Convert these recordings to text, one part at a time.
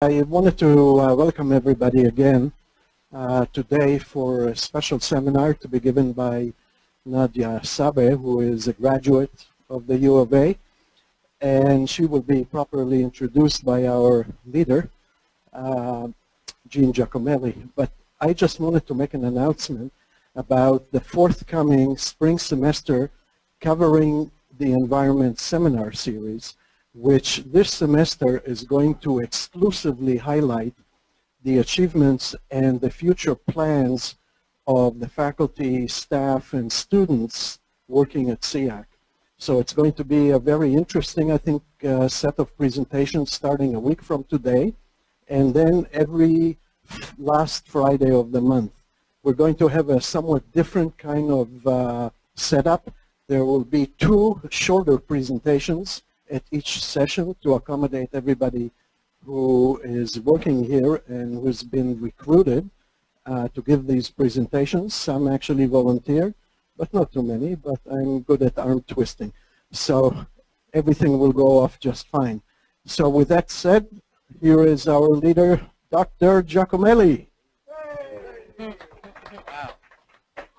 I wanted to welcome everybody again today for a special seminar to be given by Nadia Sabeh, who is a graduate of the U of A, and she will be properly introduced by our leader, Gene Giacomelli. But I just wanted to make an announcement about the forthcoming spring semester covering the environment seminar series, which this semester is going to exclusively highlight the achievements and the future plans of the faculty, staff, and students working at CEAC. So it's going to be a very interesting, I think, set of presentations starting a week from today, and then every last Friday of the month. We're going to have a somewhat different kind of setup. There will be two shorter presentations at each session to accommodate everybody who is working here and who's been recruited to give these presentations. Some actually volunteer, but not too many, but I'm good at arm twisting. So everything will go off just fine. So with that said, here is our leader, Dr. Giacomelli. Wow.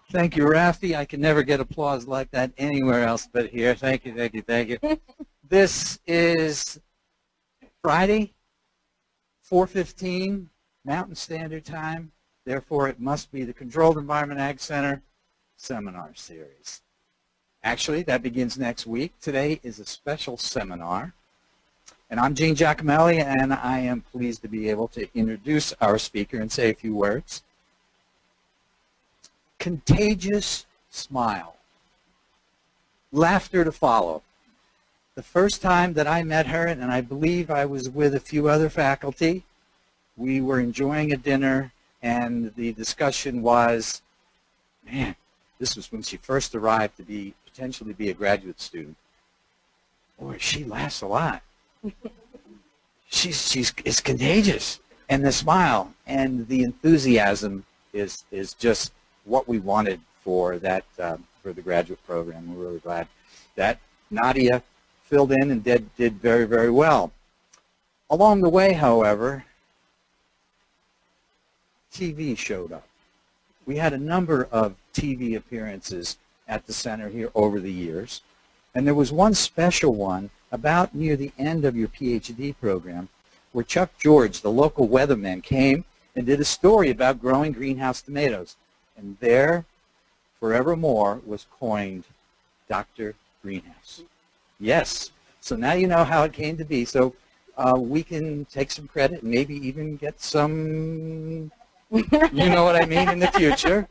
Thank you, Rafi. I can never get applause like that anywhere else but here. Thank you, thank you, thank you. This is Friday, 4:15 Mountain Standard Time. Therefore, it must be the Controlled Environment Ag Center Seminar Series. Actually, that begins next week. Today is a special seminar. And I'm Gene Giacomelli, and I am pleased to be able to introduce our speaker and say a few words. Contagious smile. Laughter to follow. The first time that I met her, and I believe I was with a few other faculty, we were enjoying a dinner, and the discussion was, man, this was when she first arrived to be potentially be a graduate student. Boy, she laughs a lot. It's contagious, and the smile and the enthusiasm is just what we wanted for that for the graduate program. We're really glad that Nadia filled in and did very, very well. Along the way, however, TV showed up. We had a number of TV appearances at the center here over the years, and there was one special one about near the end of your PhD program where Chuck George, the local weatherman, came and did a story about growing greenhouse tomatoes, and there forevermore was coined Dr. Greenhouse. Yes, so now you know how it came to be, so we can take some credit and maybe even get some, you know what I mean, in the future.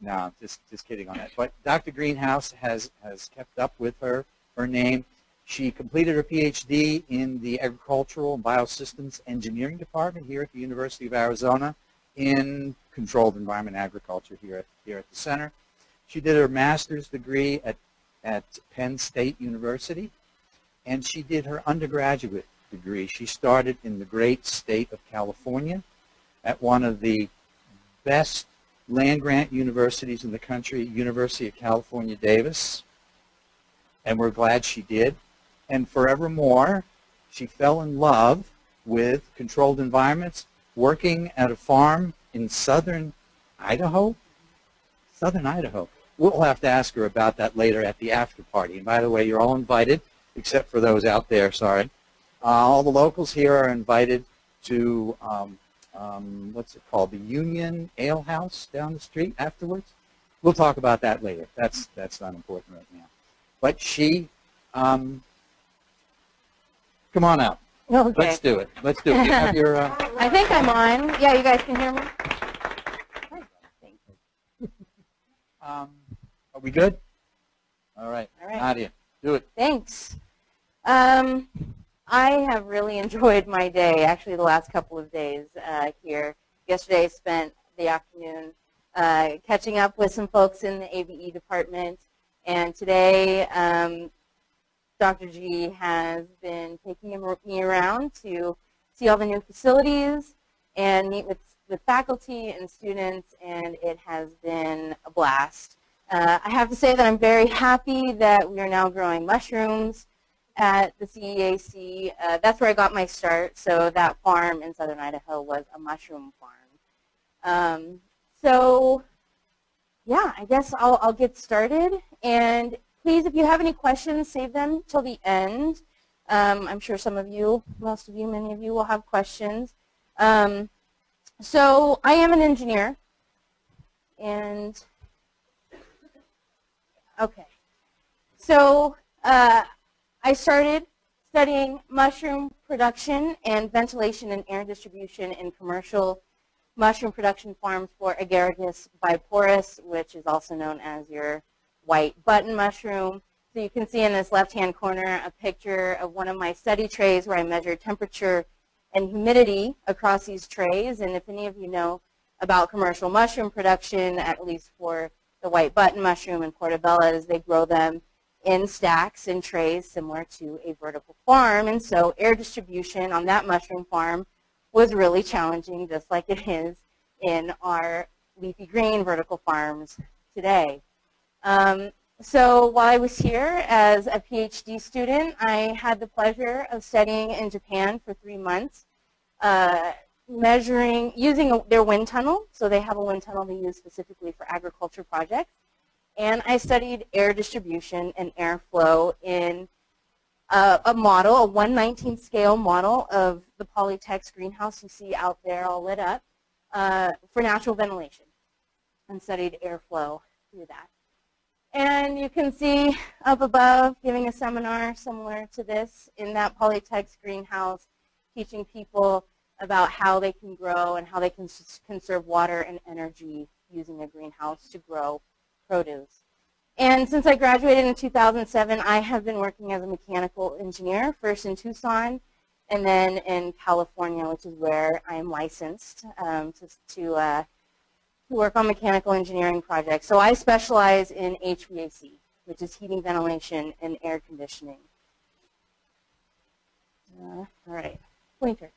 No, just kidding on that. But Dr. Greenhouse has kept up with her name. She completed her PhD in the Agricultural and Biosystems Engineering Department here at the University of Arizona in Controlled Environment Agriculture here at the center. She did her master's degree at Penn State University, and she did her undergraduate degree. She started in the great state of California at one of the best land-grant universities in the country, University of California, Davis, and we're glad she did. And forevermore, she fell in love with controlled environments, working at a farm in southern Idaho. We'll have to ask her about that later at the after party. And by the way, you're all invited, except for those out there, sorry. All the locals here are invited to, what's it called, the Union Ale House down the street afterwards. We'll talk about that later. That's not important right now. But she, come on up. Okay. Let's do it. Let's do it. You have your, I think I'm on. Yeah, you guys can hear me. Are we good? All right. All right. Nadia, do it. Thanks. I have really enjoyed my day, actually the last couple of days here. Yesterday I spent the afternoon catching up with some folks in the ABE department, and today Dr. G has been taking me around to see all the new facilities and meet with faculty and students, and it has been a blast. I have to say that I'm very happy that we are now growing mushrooms. at the CEAC. That's where I got my start. So that farm in southern Idaho was a mushroom farm. So yeah, I guess I'll get started. And please, if you have any questions, save them till the end. I'm sure some of you, most of you, many of you will have questions. So I am an engineer. And okay, so I started studying mushroom production and ventilation and air distribution in commercial mushroom production farms for Agaricus bisporus, which is also known as your white button mushroom. So you can see in this left-hand corner a picture of one of my study trays where I measure temperature and humidity across these trays. And if any of you know about commercial mushroom production, at least for the white button mushroom and portobellas, they grow them in stacks and trays similar to a vertical farm. And so air distribution on that mushroom farm was really challenging, just like it is in our leafy green vertical farms today. So while I was here as a PhD student, I had the pleasure of studying in Japan for 3 months, measuring, using their wind tunnel. So they have a wind tunnel they use specifically for agriculture projects. And I studied air distribution and airflow in a model, a 1/19 scale model of the Polytechs greenhouse you see out there all lit up for natural ventilation, and studied airflow through that. And you can see up above giving a seminar similar to this in that Polytechs greenhouse, teaching people about how they can grow and how they can conserve water and energy using a greenhouse to grow produce. And since I graduated in 2007, I have been working as a mechanical engineer, first in Tucson and then in California, which is where I am licensed to work on mechanical engineering projects. So I specialize in HVAC, which is heating, ventilation, and air conditioning. All right, pointer.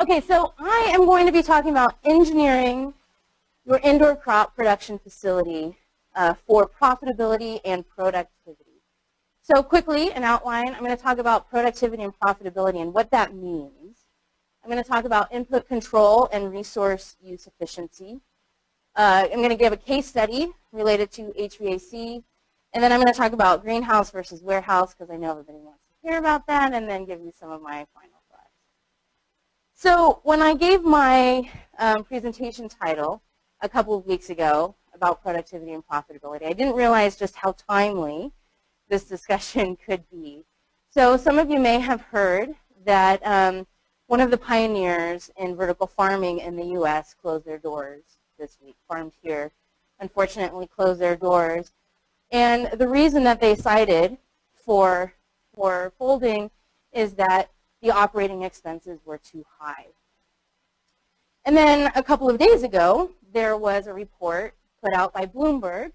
Okay, so I am going to be talking about engineering your indoor crop production facility for profitability and productivity. So quickly, an outline, I'm going to talk about productivity and profitability and what that means. I'm going to talk about input control and resource use efficiency. I'm going to give a case study related to HVAC, and then I'm going to talk about greenhouse versus warehouse, because I know everybody wants to hear about that, and then give you some of my final. So when I gave my presentation title a couple of weeks ago about productivity and profitability, I didn't realize just how timely this discussion could be. So some of you may have heard that one of the pioneers in vertical farming in the U.S. closed their doors this week. Farms Here, unfortunately, closed their doors. And the reason that they cited for folding is that the operating expenses were too high. And then a couple of days ago, there was a report put out by Bloomberg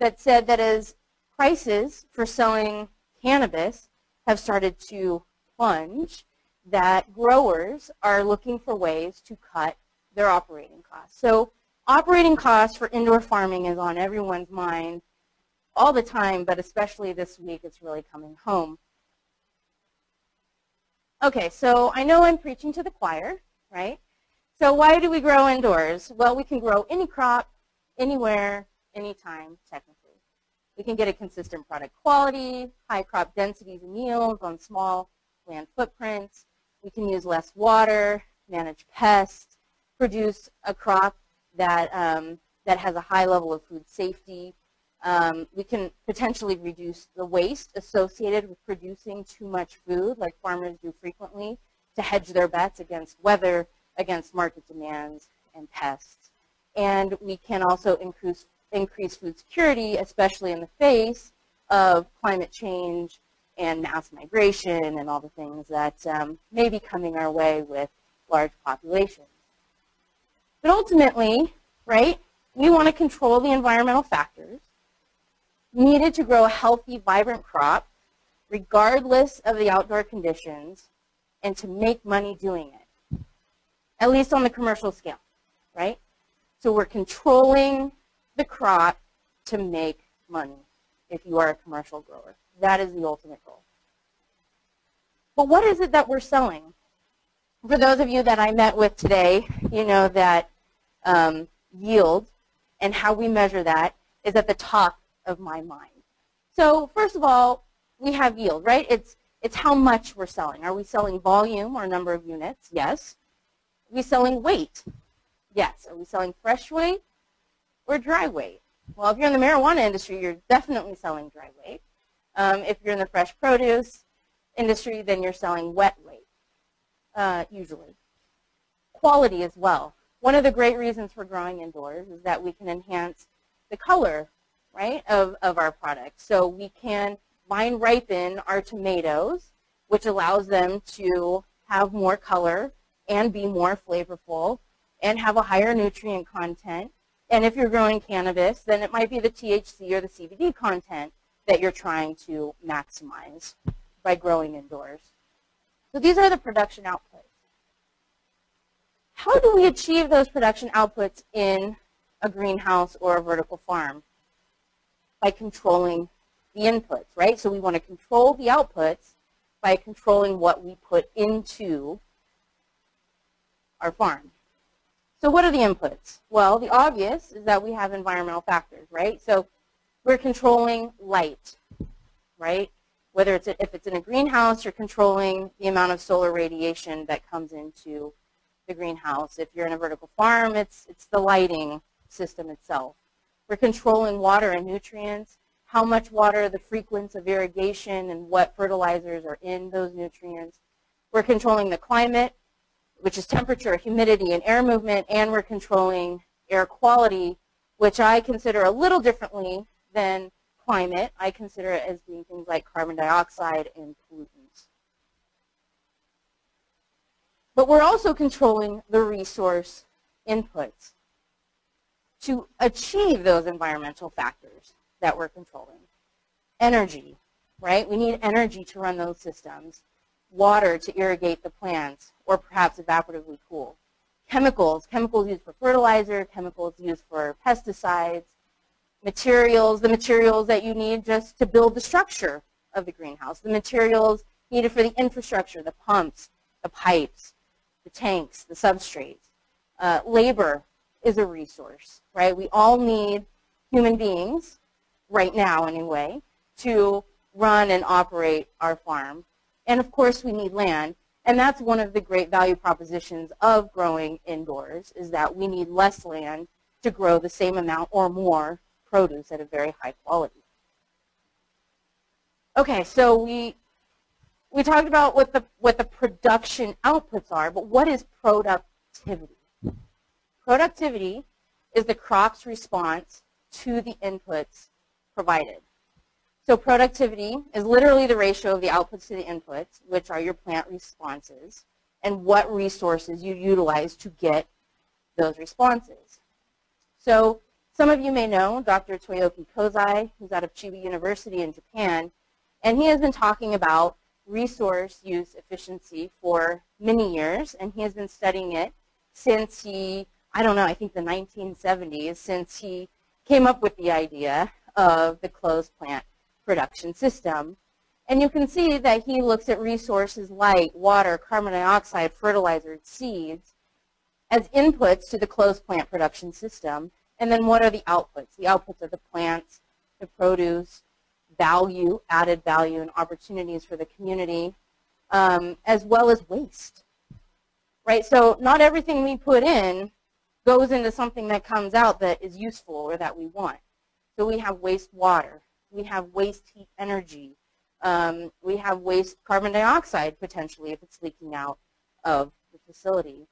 that said that as prices for selling cannabis have started to plunge, that growers are looking for ways to cut their operating costs. So operating costs for indoor farming is on everyone's mind all the time, but especially this week, it's really coming home. Okay, so I know I'm preaching to the choir, right? So why do we grow indoors? Well, we can grow any crop, anywhere, anytime, technically. We can get a consistent product quality, high crop densities and yields on small land footprints. We can use less water, manage pests, produce a crop that, that has a high level of food safety. We can potentially reduce the waste associated with producing too much food, like farmers do frequently, to hedge their bets against weather, against market demands, and pests. And we can also increase food security, especially in the face of climate change and mass migration and all the things that may be coming our way with large populations. But ultimately, right, we want to control the environmental factors needed to grow a healthy, vibrant crop, regardless of the outdoor conditions, and to make money doing it, at least on the commercial scale, right? So we're controlling the crop to make money if you are a commercial grower. That is the ultimate goal. But what is it that we're selling? For those of you that I met with today, you know that yield and how we measure that is at the top of my mind. So first of all, we have yield, right? It's how much we're selling. Are we selling volume or number of units? Yes. Are we selling weight? Yes. Are we selling fresh weight or dry weight? Well, if you're in the marijuana industry, you're definitely selling dry weight. If you're in the fresh produce industry, then you're selling wet weight, usually. Quality as well. One of the great reasons for growing indoors is that we can enhance the color, right, of our products. So we can vine ripen our tomatoes, which allows them to have more color and be more flavorful and have a higher nutrient content. And if you're growing cannabis, then it might be the THC or the CBD content that you're trying to maximize by growing indoors. So these are the production outputs. How do we achieve those production outputs in a greenhouse or a vertical farm? By controlling the inputs, right? So we want to control the outputs by controlling what we put into our farm. So what are the inputs? Well, the obvious is that we have environmental factors, right? So we're controlling light, right? Whether it's if it's in a greenhouse, you're controlling the amount of solar radiation that comes into the greenhouse. If you're in a vertical farm, it's the lighting system itself. We're controlling water and nutrients, how much water, the frequency of irrigation, and what fertilizers are in those nutrients. We're controlling the climate, which is temperature, humidity, and air movement, and we're controlling air quality, which I consider a little differently than climate. I consider it as being things like carbon dioxide and pollutants. But we're also controlling the resource inputs to achieve those environmental factors that we're controlling. Energy, right? We need energy to run those systems. Water to irrigate the plants, or perhaps evaporatively cool. Chemicals, chemicals used for fertilizer, chemicals used for pesticides, materials, the materials that you need just to build the structure of the greenhouse, the materials needed for the infrastructure, the pumps, the pipes, the tanks, the substrates. Labor is a resource, right? We all need human beings, right now anyway, to run and operate our farm. And of course, we need land. And that's one of the great value propositions of growing indoors, is that we need less land to grow the same amount or more produce at a very high quality. Okay, so we talked about what the production outputs are, but what is productivity? Productivity is the crop's response to the inputs provided. So productivity is literally the ratio of the outputs to the inputs, which are your plant responses, and what resources you utilize to get those responses. So some of you may know Dr. Toyoki Kozai, who's out of Chiba University in Japan, and he has been talking about resource use efficiency for many years, and he has been studying it since he, I don't know, I think the 1970s, since he came up with the idea of the closed plant production system. And you can see that he looks at resources like water, carbon dioxide, fertilizer, seeds as inputs to the closed plant production system. And then what are the outputs? The outputs are the plants, the produce, value, added value, and opportunities for the community, as well as waste, right? So not everything we put in goes into something that comes out that is useful or that we want. So we have waste water, we have waste heat energy, we have waste carbon dioxide potentially if it's leaking out of the facility.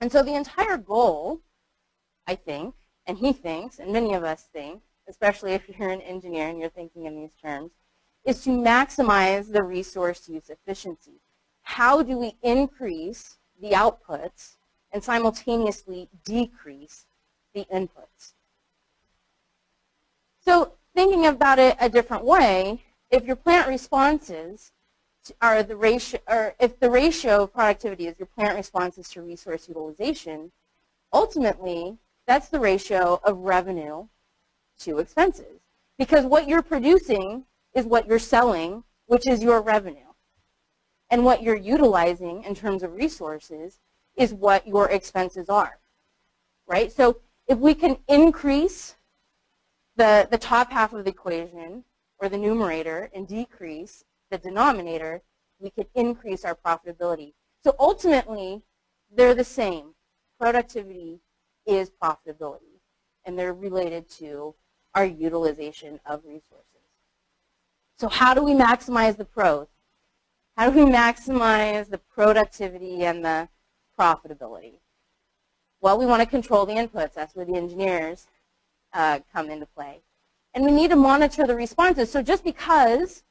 And so the entire goal, I think, and he thinks, and many of us think, especially if you're an engineer and you're thinking in these terms, is to maximize the resource use efficiency. How do we increase the outputs and simultaneously decrease the inputs? So thinking about it a different way, if your plant responses are the ratio, or if the ratio of productivity is your plant responses to resource utilization, ultimately that's the ratio of revenue to expenses. Because what you're producing is what you're selling, which is your revenue. And what you're utilizing in terms of resources is what your expenses are, right? So if we can increase the top half of the equation, or the numerator, and decrease the denominator, we could increase our profitability. So ultimately, they're the same. Productivity is profitability, and they're related to our utilization of resources. So how do we maximize the pros? How do we maximize the productivity and the profitability? Well, we want to control the inputs. That's where the engineers come into play. And we need to monitor the responses. So just because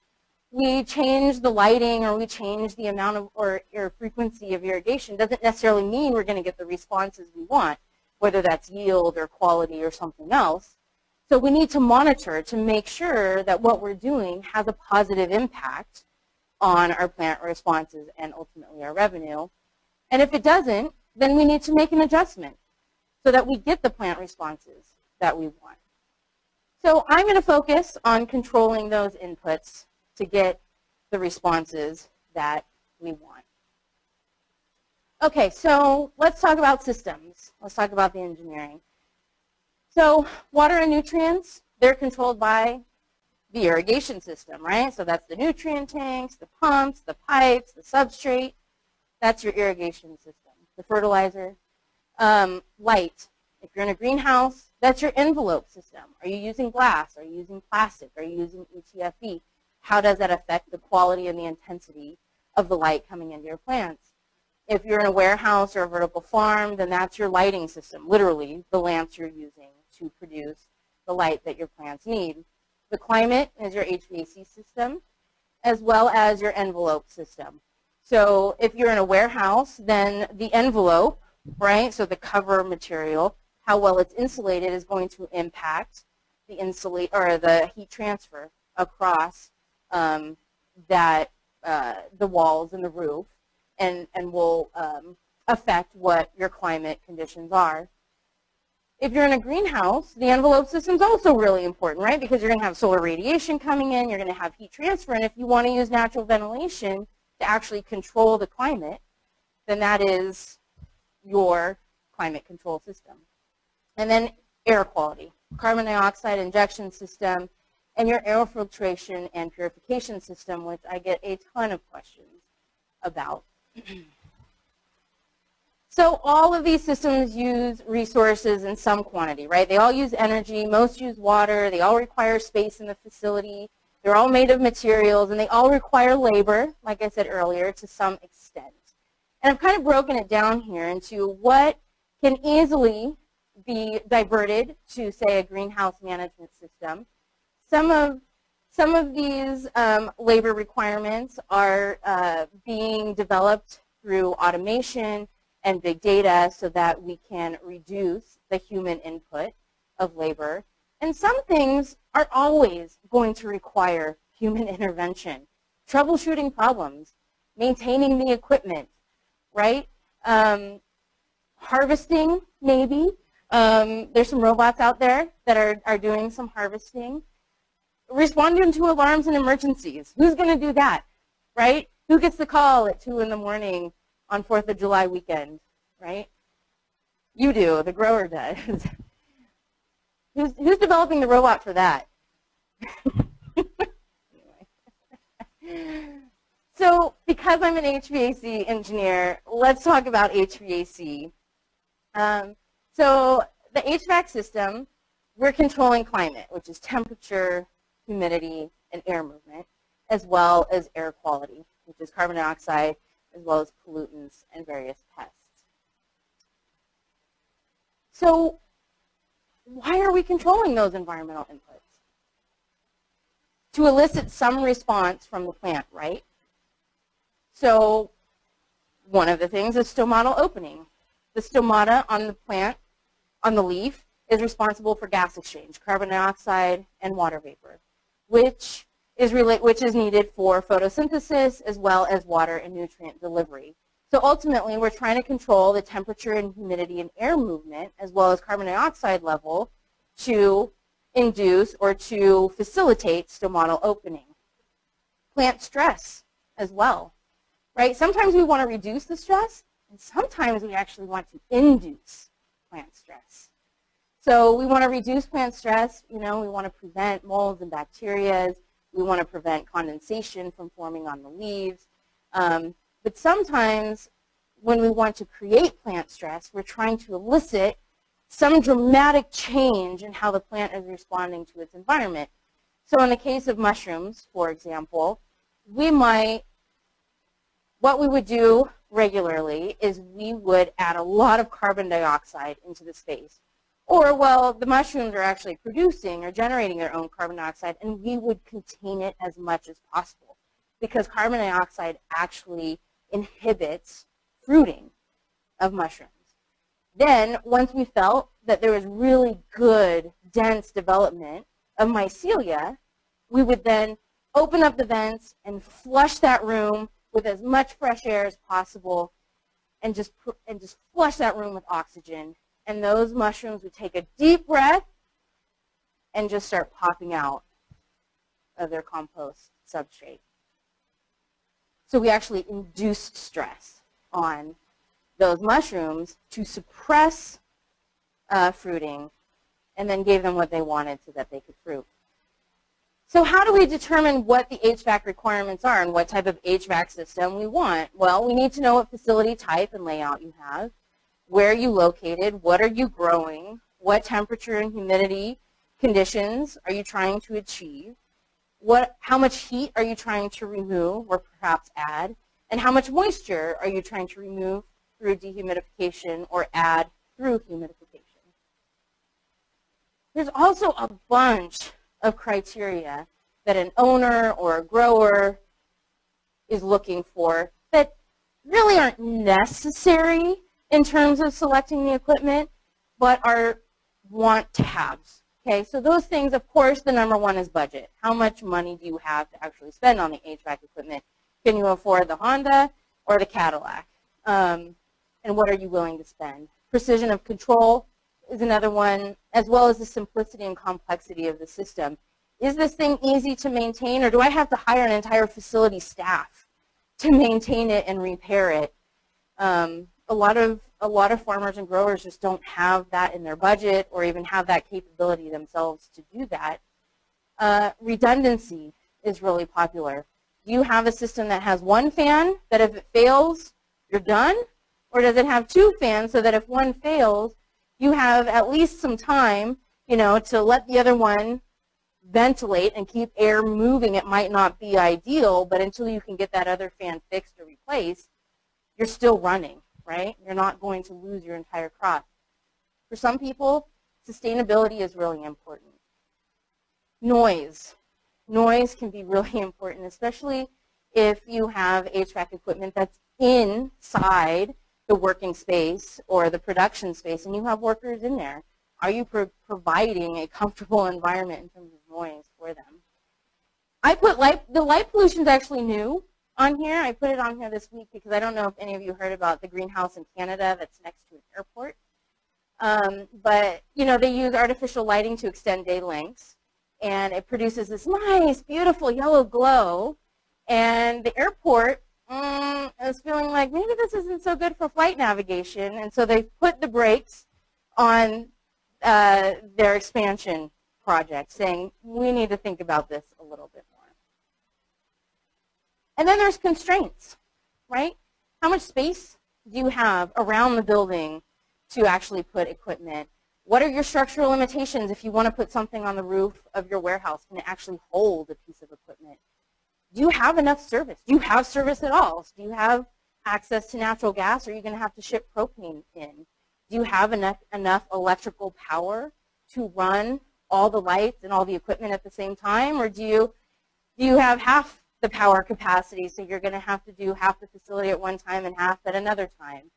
we change the lighting or we change the amount of or frequency of irrigation doesn't necessarily mean we're going to get the responses we want, whether that's yield or quality or something else. So we need to monitor to make sure that what we're doing has a positive impact on our plant responses and ultimately our revenue. And if it doesn't, then we need to make an adjustment so that we get the plant responses that we want. So I'm going to focus on controlling those inputs to get the responses that we want. Okay, so let's talk about systems. Let's talk about the engineering. So water and nutrients, they're controlled by the irrigation system, right? So that's the nutrient tanks, the pumps, the pipes, the substrate. That's your irrigation system, the fertilizer. Light, if you're in a greenhouse, that's your envelope system. Are you using glass? Are you using plastic? Are you using ETFE? How does that affect the quality and the intensity of the light coming into your plants? If you're in a warehouse or a vertical farm, then that's your lighting system, literally the lamps you're using to produce the light that your plants need. The climate is your HVAC system, as well as your envelope system. So if you're in a warehouse, then the envelope, right, so the cover material, how well it's insulated is going to impact the heat transfer across the walls and the roof, and will affect what your climate conditions are. If you're in a greenhouse, the envelope system is also really important, right? Because you're going to have solar radiation coming in, you're going to have heat transfer, and if you want to use natural ventilation to actually control the climate, then that is your climate control system. And then air quality, carbon dioxide injection system, and your air filtration and purification system, which I get a ton of questions about. So all of these systems use resources in some quantity, right? They all use energy, most use water, they all require space in the facility, they're all made of materials, and they all require labor, like I said earlier, to some extent. And I've kind of broken it down here into what can easily be diverted to, say, a greenhouse management system. Some of these labor requirements are being developed through automation and big data so that we can reduce the human input of labor. And some things are always going to require human intervention. Troubleshooting problems, maintaining the equipment, right? Harvesting, maybe. There's some robots out there that are doing some harvesting. Responding to alarms and emergencies. Who's going to do that, right? Who gets the call at 2 in the morning on 4th of July weekend, right? You do, the grower does. Who's developing the robot for that? Anyway. So because I'm an HVAC engineer, let's talk about HVAC. So the HVAC system, we're controlling climate, which is temperature, humidity, and air movement, as well as air quality, which is carbon dioxide, as well as pollutants and various pests. So why are we controlling those environmental inputs? To elicit some response from the plant, right? So one of the things is stomatal opening. The stomata on the plant, on the leaf, is responsible for gas exchange, carbon dioxide and water vapor, which is needed for photosynthesis as well as water and nutrient delivery. So ultimately, we're trying to control the temperature and humidity and air movement as well as carbon dioxide level to induce or to facilitate stomatal opening. plant stress as well, right? Sometimes we want to reduce the stress, and sometimes we actually want to induce plant stress. So we want to reduce plant stress, you know, we want to prevent molds and bacteria, we want to prevent condensation from forming on the leaves. But sometimes when we want to create plant stress, we're trying to elicit some dramatic change in how the plant is responding to its environment. So in the case of mushrooms, for example, we might, what we would do regularly is we would add a lot of carbon dioxide into the space. Or, well, the mushrooms are actually producing or generating their own carbon dioxide, and we would contain it as much as possible because carbon dioxide actually inhibits fruiting of mushrooms. Then, once we felt that there was really good, dense development of mycelia, we would then open up the vents and flush that room with as much fresh air as possible and just flush that room with oxygen. And those mushrooms would take a deep breath and just start popping out of their compost substrate. So we actually induced stress on those mushrooms to suppress fruiting, and then gave them what they wanted so that they could fruit. So how do we determine what the HVAC requirements are and what type of HVAC system we want? Well, we need to know what facility type and layout you have, where are you located, what are you growing, what temperature and humidity conditions are you trying to achieve, how much heat are you trying to remove or perhaps add, and how much moisture are you trying to remove through dehumidification or add through humidification. There's also a bunch of criteria that an owner or a grower is looking for that really aren't necessary in terms of selecting the equipment, but are want tabs. Okay, so those things, of course, the number one is budget. How much money do you have to actually spend on the HVAC equipment? Can you afford the Honda or the Cadillac? And what are you willing to spend? Precision of control is another one, as well as the simplicity and complexity of the system. Is this thing easy to maintain, or do I have to hire an entire facility staff to maintain it and repair it? A lot of farmers and growers just don't have that in their budget or even have that capability themselves to do that. Redundancy is really popular. Do you have a system that has one fan that if it fails, you're done? Or does it have two fans so that if one fails, you have at least some time, you know, to let the other one ventilate and keep air moving? It might not be ideal, but until you can get that other fan fixed or replaced, you're still running, right? You're not going to lose your entire crop. For some people, sustainability is really important. Noise. Noise can be really important, especially if you have HVAC equipment that's inside the working space or the production space and you have workers in there. Are you providing a comfortable environment in terms of noise for them? I put the light pollution is actually new on here. I put it on here this week because I don't know if any of you heard about the greenhouse in Canada that's next to an airport. But you know, they use artificial lighting to extend day lengths and it produces this nice, beautiful yellow glow, and the airport is feeling like maybe this isn't so good for flight navigation, and so they put the brakes on their expansion project, saying we need to think about this a little bit more. And then there's constraints, right? How much space do you have around the building to actually put equipment? What are your structural limitations if you want to put something on the roof of your warehouse? Can it actually hold a piece of equipment? Do you have enough service? Do you have service at all? Do you have access to natural gas, or are you going to have to ship propane in? Do you have enough electrical power to run all the lights and all the equipment at the same time, or do you have half the power capacity, so you're going to have to do half the facility at one time and half at another time?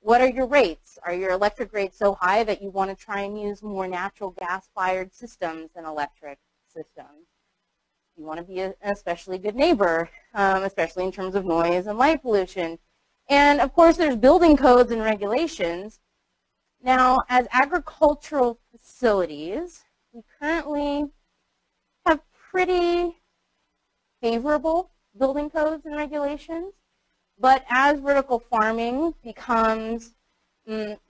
What are your rates? Are your electric rates so high that you want to try and use more natural gas-fired systems than electric systems? You want to be an especially good neighbor, especially in terms of noise and light pollution. And of course, there's building codes and regulations. Now, as agricultural facilities, we currently have pretty favorable building codes and regulations. But as vertical farming becomes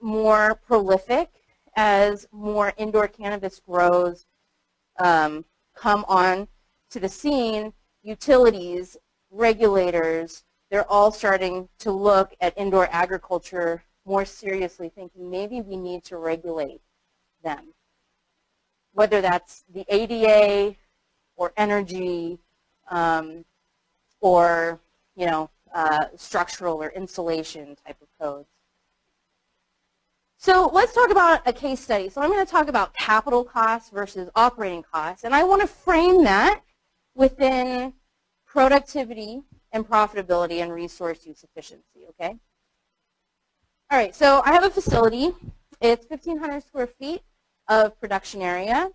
more prolific, as more indoor cannabis grows come on to the scene, utilities, regulators, they're all starting to look at indoor agriculture more seriously, thinking maybe we need to regulate them. Whether that's the ADA or energy or, you know, structural or insulation type of codes. So let's talk about a case study. So I'm going to talk about capital costs versus operating costs, and I want to frame that within productivity and profitability and resource use efficiency, okay? All right, so I have a facility. It's 1,500 square feet of production area.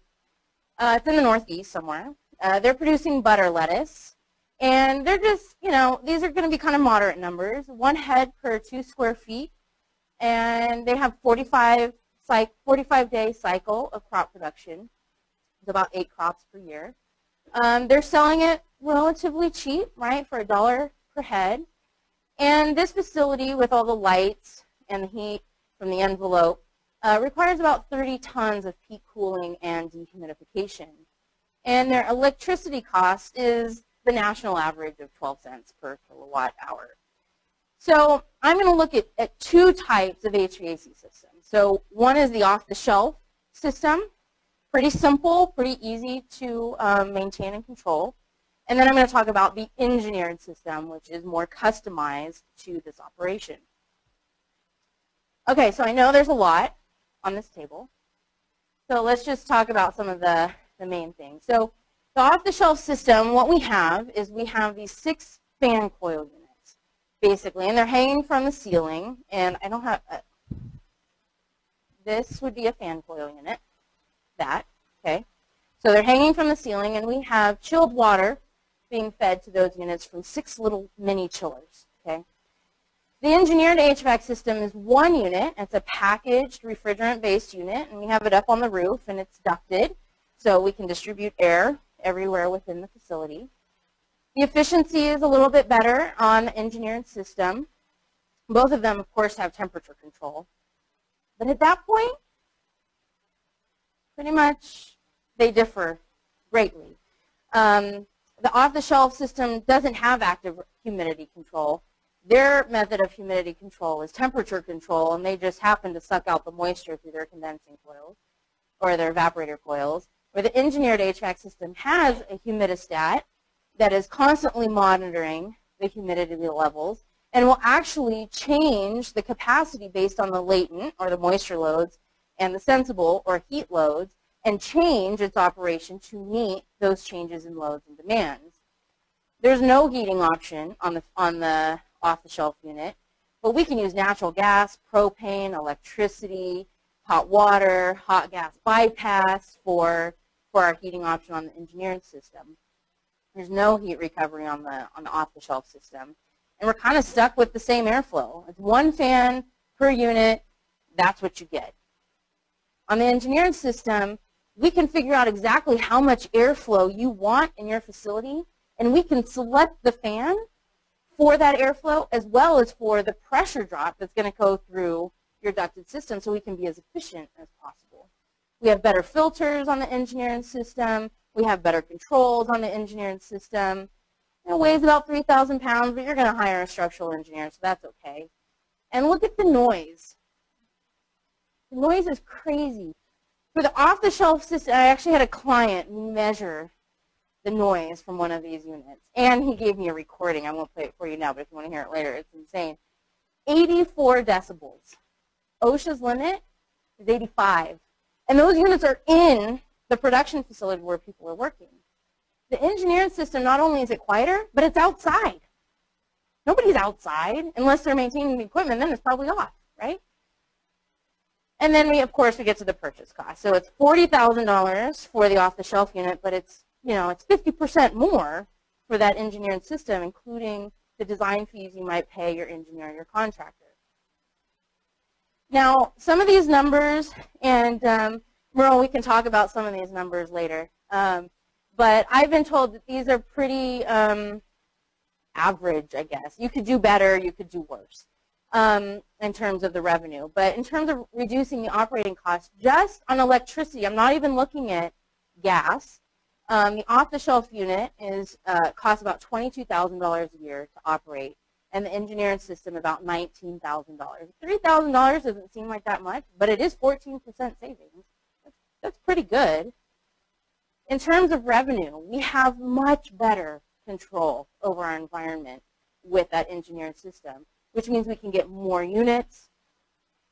It's in the Northeast somewhere. They're producing butter lettuce, and they're just, you know, these are going to be kind of moderate numbers, 1 head per 2 square feet. And they have 45-day cycle of crop production. It's about 8 crops per year. They're selling it relatively cheap, right, for $1 per head. And this facility, with all the lights and the heat from the envelope, requires about 30 tons of peak cooling and dehumidification. And their electricity cost is the national average of 12 cents per kilowatt hour. So I'm going to look at 2 types of HVAC systems. So one is the off-the-shelf system, pretty simple, pretty easy to maintain and control. And then I'm going to talk about the engineered system, which is more customized to this operation. Okay, so I know there's a lot on this table. So let's just talk about some of the main things. So the off-the-shelf system, what we have is we have these 6 fan coil units, basically, and they're hanging from the ceiling, and I don't have, this would be a fan coil unit, that, okay? So they're hanging from the ceiling, and we have chilled water being fed to those units from 6 little mini chillers, okay? The engineered HVAC system is 1 unit, it's a packaged refrigerant-based unit, and we have it up on the roof, and it's ducted, so we can distribute air everywhere within the facility. The efficiency is a little bit better on the engineered system. Both of them, of course, have temperature control. But at that point, pretty much they differ greatly. The off-the-shelf system doesn't have active humidity control. Their method of humidity control is temperature control, and they just happen to suck out the moisture through their condensing coils or their evaporator coils. Where the engineered HVAC system has a humidistat that is constantly monitoring the humidity levels and will actually change the capacity based on the latent or the moisture loads and the sensible or heat loads and change its operation to meet those changes in loads and demands. There's no heating option on the off-the-shelf unit, but we can use natural gas, propane, electricity, hot water, hot gas bypass for our heating option on the engineered system. There's no heat recovery on the off-the-shelf system. And we're kind of stuck with the same airflow. It's 1 fan per unit, that's what you get. On the engineered system, we can figure out exactly how much airflow you want in your facility, and we can select the fan for that airflow as well as for the pressure drop that's going to go through your ducted system so we can be as efficient as possible. We have better filters on the engineered system. We have better controls on the engineered system. It weighs about 3,000 pounds, but you're going to hire a structural engineer, so that's okay. And look at the noise. The noise is crazy. For the off-the-shelf system, I actually had a client measure the noise from one of these units, and he gave me a recording. I won't play it for you now, but if you want to hear it later, it's insane. 84 decibels. OSHA's limit is 85. And those units are in the production facility where people are working. The engineered system, not only is it quieter, but it's outside. Nobody's outside unless they're maintaining the equipment, then it's probably off, right? And then we, of course, we get to the purchase cost. So it's $40,000 for the off-the-shelf unit, but it's, you know, it's 50% more for that engineered system, including the design fees you might pay your engineer or your contractor. Now, some of these numbers and Merle, we can talk about some of these numbers later, but I've been told that these are pretty average, I guess. You could do better, you could do worse in terms of the revenue. But in terms of reducing the operating costs, just on electricity, I'm not even looking at gas. The off-the-shelf unit is costs about $22,000 a year to operate, and the engineering system about $19,000. $3,000 doesn't seem like that much, but it is 14% savings. That's pretty good. In terms of revenue, we have much better control over our environment with that engineered system, which means we can get more units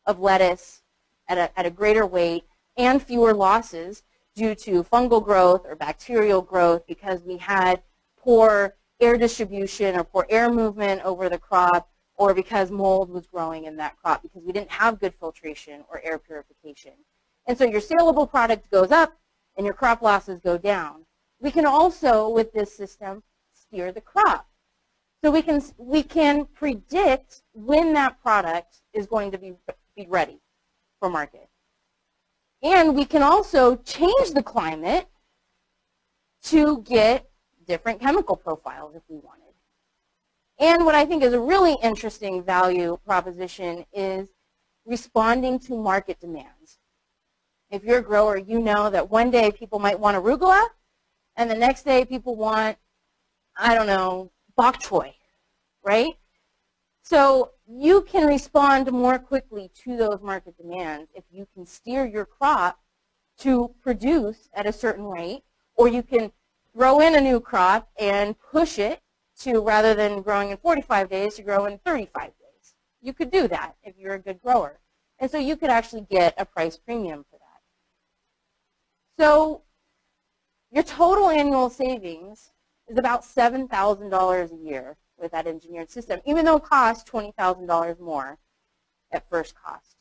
of lettuce at a greater weight and fewer losses due to fungal growth or bacterial growth because we had poor air distribution or poor air movement over the crop, or because mold was growing in that crop because we didn't have good filtration or air purification. And so your saleable product goes up and your crop losses go down. We can also, with this system, steer the crop. So we can predict when that product is going to be ready for market. And we can also change the climate to get different chemical profiles if we wanted. And what I think is a really interesting value proposition is responding to market demands. If you're a grower, you know that one day people might want arugula, and the next day people want, I don't know, bok choy, right? So you can respond more quickly to those market demands if you can steer your crop to produce at a certain rate, or you can grow in a new crop and push it to, rather than growing in 45 days, to grow in 35 days. You could do that if you're a good grower. And so you could actually get a price premium for that. So your total annual savings is about $7,000 a year with that engineered system, even though it costs $20,000 more at first cost.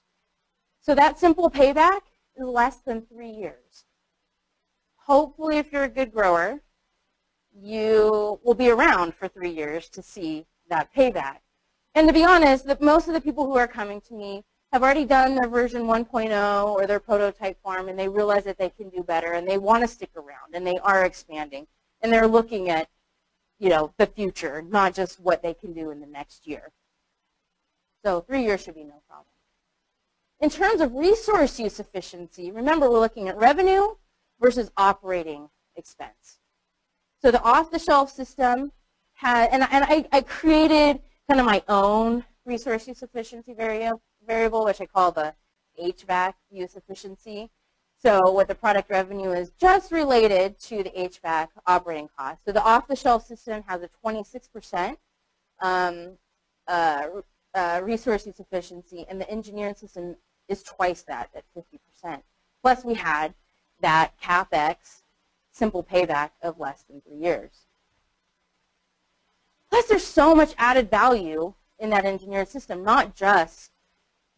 So that simple payback is less than 3 years. Hopefully, if you're a good grower, you will be around for 3 years to see that payback. And to be honest, most of the people who are coming to me have already done their version 1.0 or their prototype farm, and they realize that they can do better, and they want to stick around, and they are expanding, and they're looking at, you know, the future, not just what they can do in the next year. So 3 years should be no problem. In terms of resource use efficiency, remember we're looking at revenue versus operating expense. So the off-the-shelf system had, and I created kind of my own resource use efficiency variable, which I call the HVAC use efficiency. So what the product revenue is just related to the HVAC operating cost. So the off-the-shelf system has a 26% resource use efficiency, and the engineering system is twice that at 50%. Plus we had that CapEx simple payback of less than 3 years. Plus there's so much added value in that engineered system, not just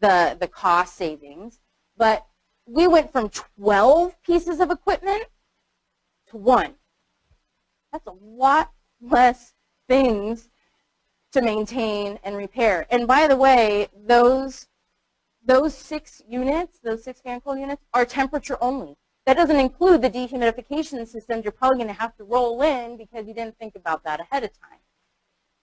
the cost savings, but we went from 12 pieces of equipment to one. That's a lot less things to maintain and repair. And by the way, those 6 units, those 6 fan coil units, are temperature only. That doesn't include the dehumidification systems you're probably going to have to roll in because you didn't think about that ahead of time.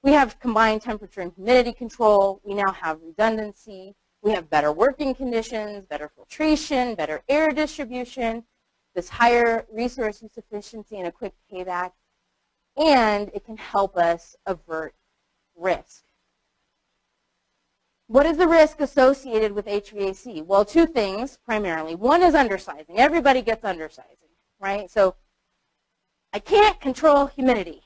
We have combined temperature and humidity control. We now have redundancy. We have better working conditions, better filtration, better air distribution, this higher resource use efficiency and a quick payback, and it can help us avert risk. What is the risk associated with HVAC? Well, 2 things primarily. One is undersizing. Everybody gets undersizing, right? So I can't control humidity.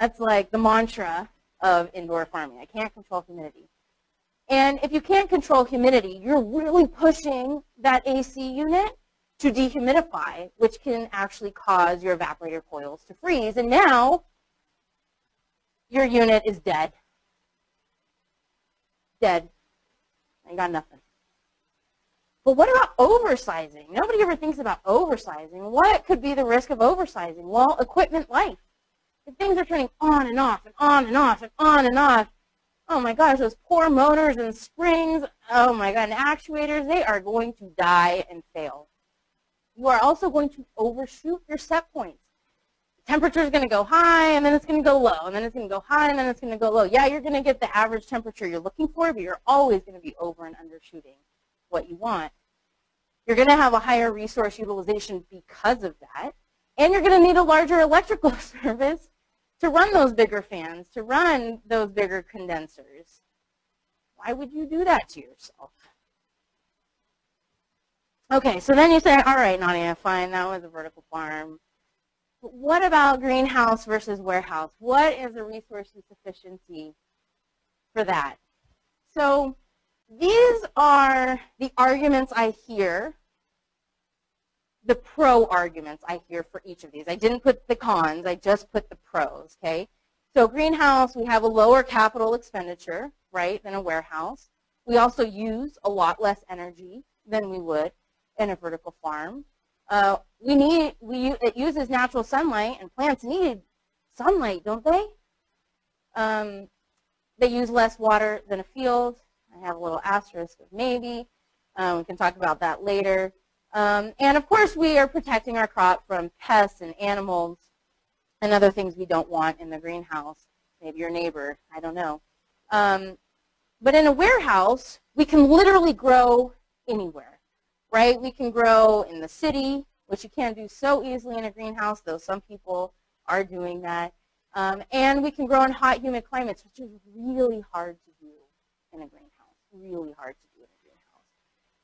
That's like the mantra of indoor farming. I can't control humidity. And if you can't control humidity, you're really pushing that AC unit to dehumidify, which can actually cause your evaporator coils to freeze. And now your unit is dead. Dead. I got nothing. But what about oversizing? Nobody ever thinks about oversizing. What could be the risk of oversizing? Well, equipment life. If things are turning on and off and on and off and on and off, oh my gosh, those poor motors and springs, oh my god, and actuators, they are going to die and fail. You are also going to overshoot your set points. temperature is going to go high, and then it's going to go low, and then it's going to go high, and then it's going to go low. Yeah, you're going to get the average temperature you're looking for, but you're always going to be over and undershooting what you want. You're going to have a higher resource utilization because of that, and you're going to need a larger electrical service to run those bigger fans, to run those bigger condensers. Why would you do that to yourself? Okay, so then you say, all right, Nadia, fine, that was a vertical farm. But what about greenhouse versus warehouse? What is the resource sufficiency for that? So these are the arguments I hear, the pro arguments I hear for each of these. I didn't put the cons, I just put the pros, okay? So greenhouse, we have a lower capital expenditure, right, than a warehouse. We also use a lot less energy than we would in a vertical farm. It uses natural sunlight, and plants need sunlight, don't they? They use less water than a field. I have a little asterisk of maybe. We can talk about that later. And of course, we are protecting our crop from pests and animals and other things we don't want in the greenhouse. Maybe your neighbor, I don't know. But in a warehouse, we can literally grow anywhere, right? We can grow in the city, which you can't do so easily in a greenhouse, though some people are doing that. And we can grow in hot, humid climates, which is really hard to do in a greenhouse, really hard to do in a greenhouse.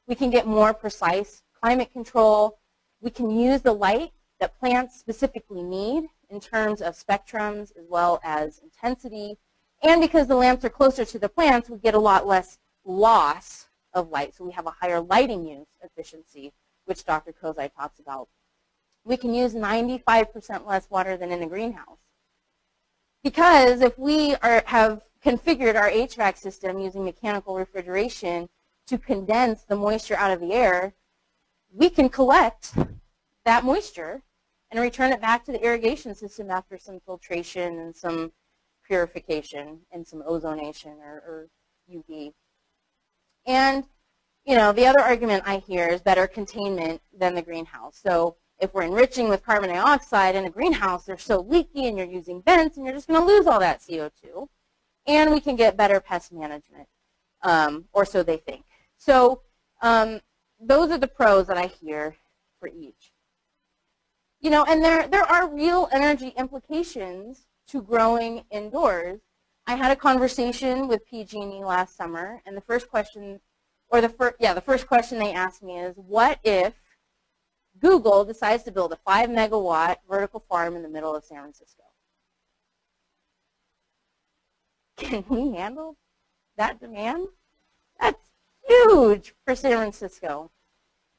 We can get more precise climate control. We can use the light that plants specifically need in terms of spectrums as well as intensity. And because the lamps are closer to the plants, we get a lot less loss of light, so we have a higher lighting use efficiency, which Dr. Kozai talks about. We can use 95% less water than in a greenhouse. Because if we have configured our HVAC system using mechanical refrigeration to condense the moisture out of the air, we can collect that moisture and return it back to the irrigation system after some filtration and some purification and some ozonation or UV. And, you know, the other argument I hear is better containment than the greenhouse. So if we're enriching with carbon dioxide in a greenhouse, they're so leaky and you're using vents and you're just going to lose all that CO2. And we can get better pest management, or so they think. So those are the pros that I hear for each. You know, and there are real energy implications to growing indoors. I had a conversation with PG&E last summer, and the first question they asked me is, what if Google decides to build a 5-megawatt vertical farm in the middle of San Francisco? Can we handle that demand? That's huge for San Francisco.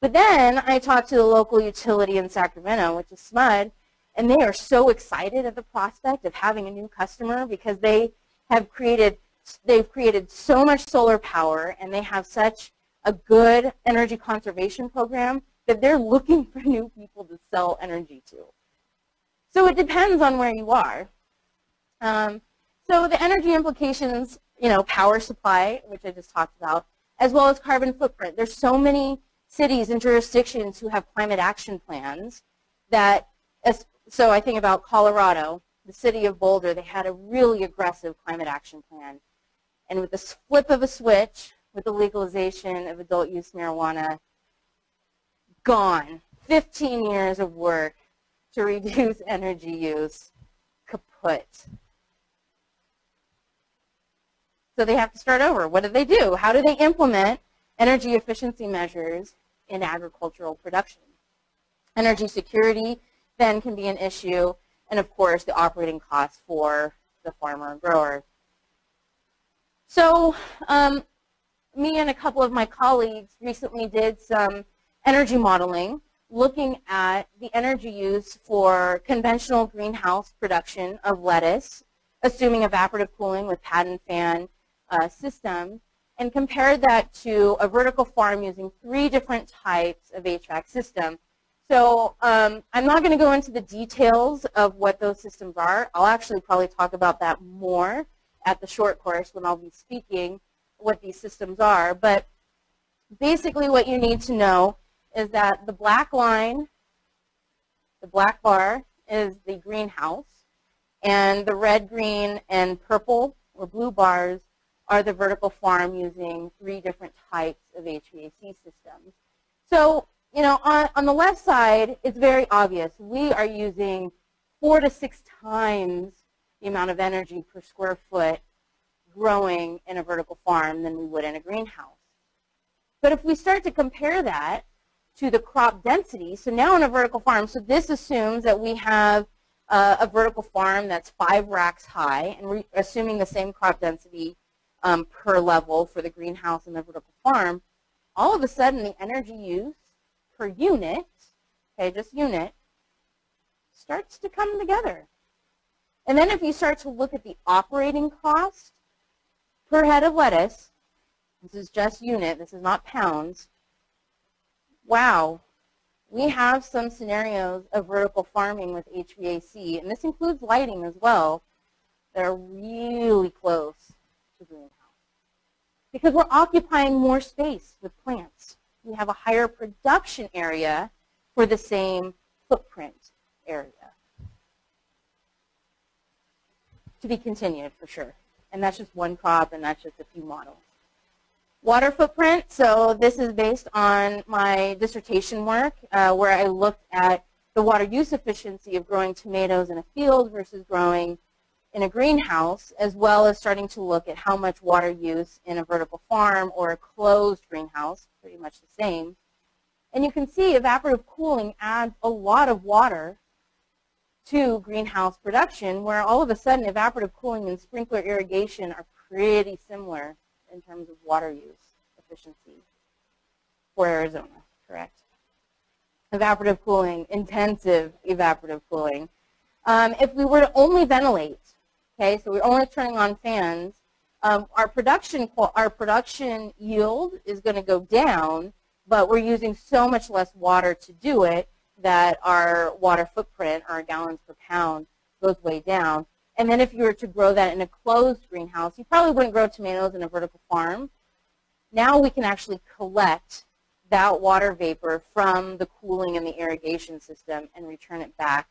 But then I talked to the local utility in Sacramento, which is SMUD, and they are so excited at the prospect of having a new customer because they've created so much solar power, and they have such a good energy conservation program that they're looking for new people to sell energy to. So it depends on where you are. So the energy implications, you know, power supply, which I just talked about, as well as carbon footprint. There's so many cities and jurisdictions who have climate action plans that, so I think about Colorado, the city of Boulder, they had a really aggressive climate action plan. And with the flip of a switch, with the legalization of adult use marijuana, gone. 15 years of work to reduce energy use, kaput. So they have to start over. What do? How do they implement energy efficiency measures in agricultural production? Energy security then can be an issue. And of course, the operating costs for the farmer and grower. So me and a couple of my colleagues recently did some energy modeling, looking at the energy use for conventional greenhouse production of lettuce, assuming evaporative cooling with pad and fan system, and compared that to a vertical farm using 3 different types of HVAC system. So I'm not going to go into the details of what those systems are. I'll actually probably talk about that more at the short course when I'll be speaking what these systems are. But basically what you need to know is that the black bar is the greenhouse, and the red, green, and purple or blue bars are the vertical farm using 3 different types of HVAC systems. So, you know, on the left side, it's very obvious. We are using 4 to 6 times the amount of energy per square foot growing in a vertical farm than we would in a greenhouse. But if we start to compare that to the crop density, so now in a vertical farm, so this assumes that we have a vertical farm that's 5 racks high, and we're assuming the same crop density per level for the greenhouse and the vertical farm. All of a sudden, the energy use per unit, okay, just unit, starts to come together. And then if you start to look at the operating cost per head of lettuce, this is just unit, this is not pounds, wow, we have some scenarios of vertical farming with HVAC, and this includes lighting as well, that are really close to greenhouse. Because we're occupying more space with plants. We have a higher production area for the same footprint area. To be continued for sure. And that's just one crop, and that's just a few models. Water footprint, so this is based on my dissertation work where I looked at the water use efficiency of growing tomatoes in a field versus growing in a greenhouse, as well as starting to look at how much water use in a vertical farm or a closed greenhouse, pretty much the same. And you can see evaporative cooling adds a lot of water to greenhouse production, where all of a sudden evaporative cooling and sprinkler irrigation are pretty similar in terms of water use efficiency for Arizona, correct? Evaporative cooling, intensive evaporative cooling. If we were to only ventilate, okay, so we're only turning on fans, our production yield is going to go down, but we're using so much less water to do it that our water footprint, our gallons per pound, goes way down. And then if you were to grow that in a closed greenhouse, you probably wouldn't grow tomatoes in a vertical farm. Now we can actually collect that water vapor from the cooling and the irrigation system and return it back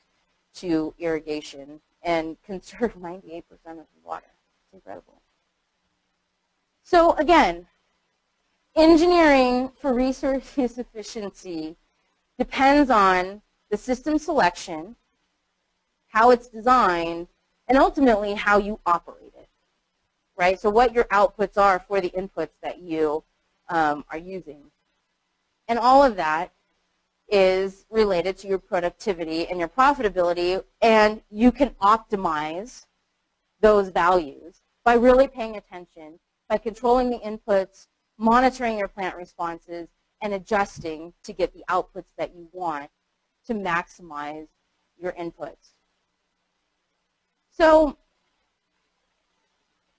to irrigation and conserve 98% of the water. It's incredible. So again, engineering for resource use efficiency depends on the system selection, how it's designed, and ultimately how you operate it, right? So what your outputs are for the inputs that you are using. And all of that is related to your productivity and your profitability, and you can optimize those values by really paying attention, by controlling the inputs, monitoring your plant responses, and adjusting to get the outputs that you want to maximize your inputs. So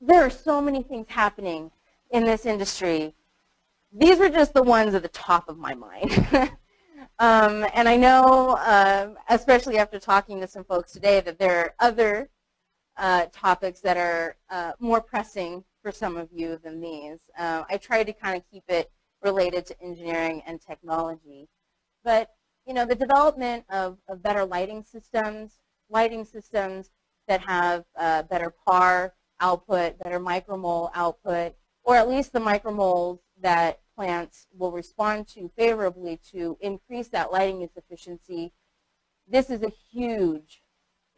there are so many things happening in this industry. These are just the ones at the top of my mind. And I know, especially after talking to some folks today, that there are other topics that are more pressing for some of you than these. I tried to kind of keep it related to engineering and technology. But, you know, the development of better lighting systems that have better PAR output, better micromole output, or at least the micromoles that plants will respond to favorably to increase that lighting use efficiency. This is a huge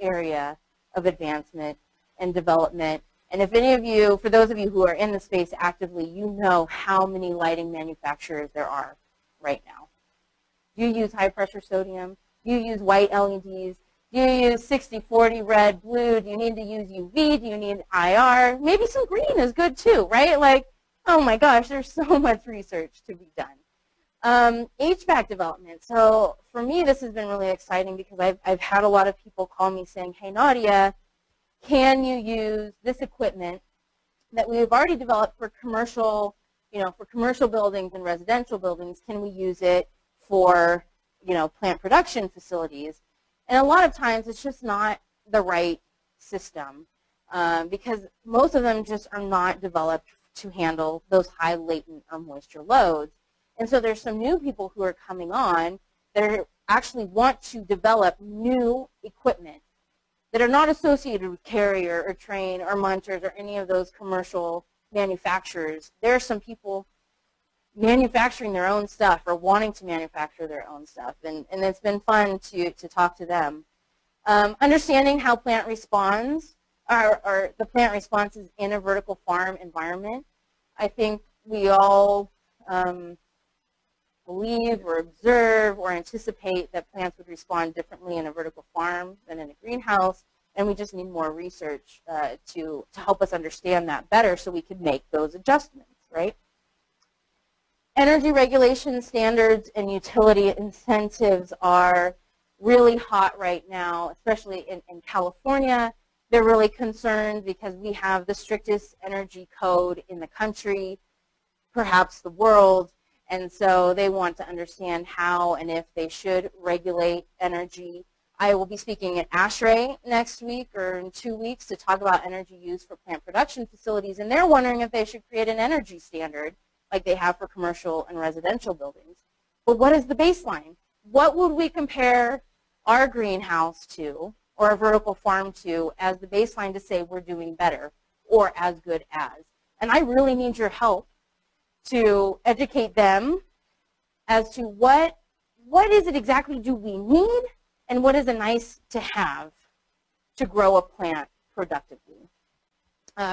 area of advancement and development. And if any of you, for those of you who are in the space actively, you know how many lighting manufacturers there are right now. You use high pressure sodium, you use white LEDs, do you use 60/40 red, blue? Do you need to use UV? Do you need IR? Maybe some green is good too, right? Like, oh my gosh, there's so much research to be done. HVAC development. So for me, this has been really exciting because I've had a lot of people call me saying, hey, Nadia, can you use this equipment that we've already developed for commercial, you know, for commercial buildings and residential buildings? Can we use it for, you know, plant production facilities? And a lot of times, it's just not the right system because most of them just are not developed to handle those high latent or moisture loads. And so there's some new people who are coming on that are actually want to develop new equipment that are not associated with Carrier or Trane or Munters or any of those commercial manufacturers. There are some people manufacturing their own stuff or wanting to manufacture their own stuff, and it's been fun to talk to them. Understanding how plant responds, or the plant responses in a vertical farm environment. I think we all believe or observe or anticipate that plants would respond differently in a vertical farm than in a greenhouse, and we just need more research to help us understand that better so we can make those adjustments, right? Energy regulation standards and utility incentives are really hot right now, especially in California. They're really concerned because we have the strictest energy code in the country, perhaps the world, and so they want to understand how and if they should regulate energy. I will be speaking at ASHRAE next week or in 2 weeks to talk about energy use for plant production facilities, and they're wondering if they should create an energy standard like they have for commercial and residential buildings. But what is the baseline? What would we compare our greenhouse to or a vertical farm to as the baseline to say we're doing better or as good as? And I really need your help to educate them as to what is it exactly do we need and what is a nice to have to grow a plant productively.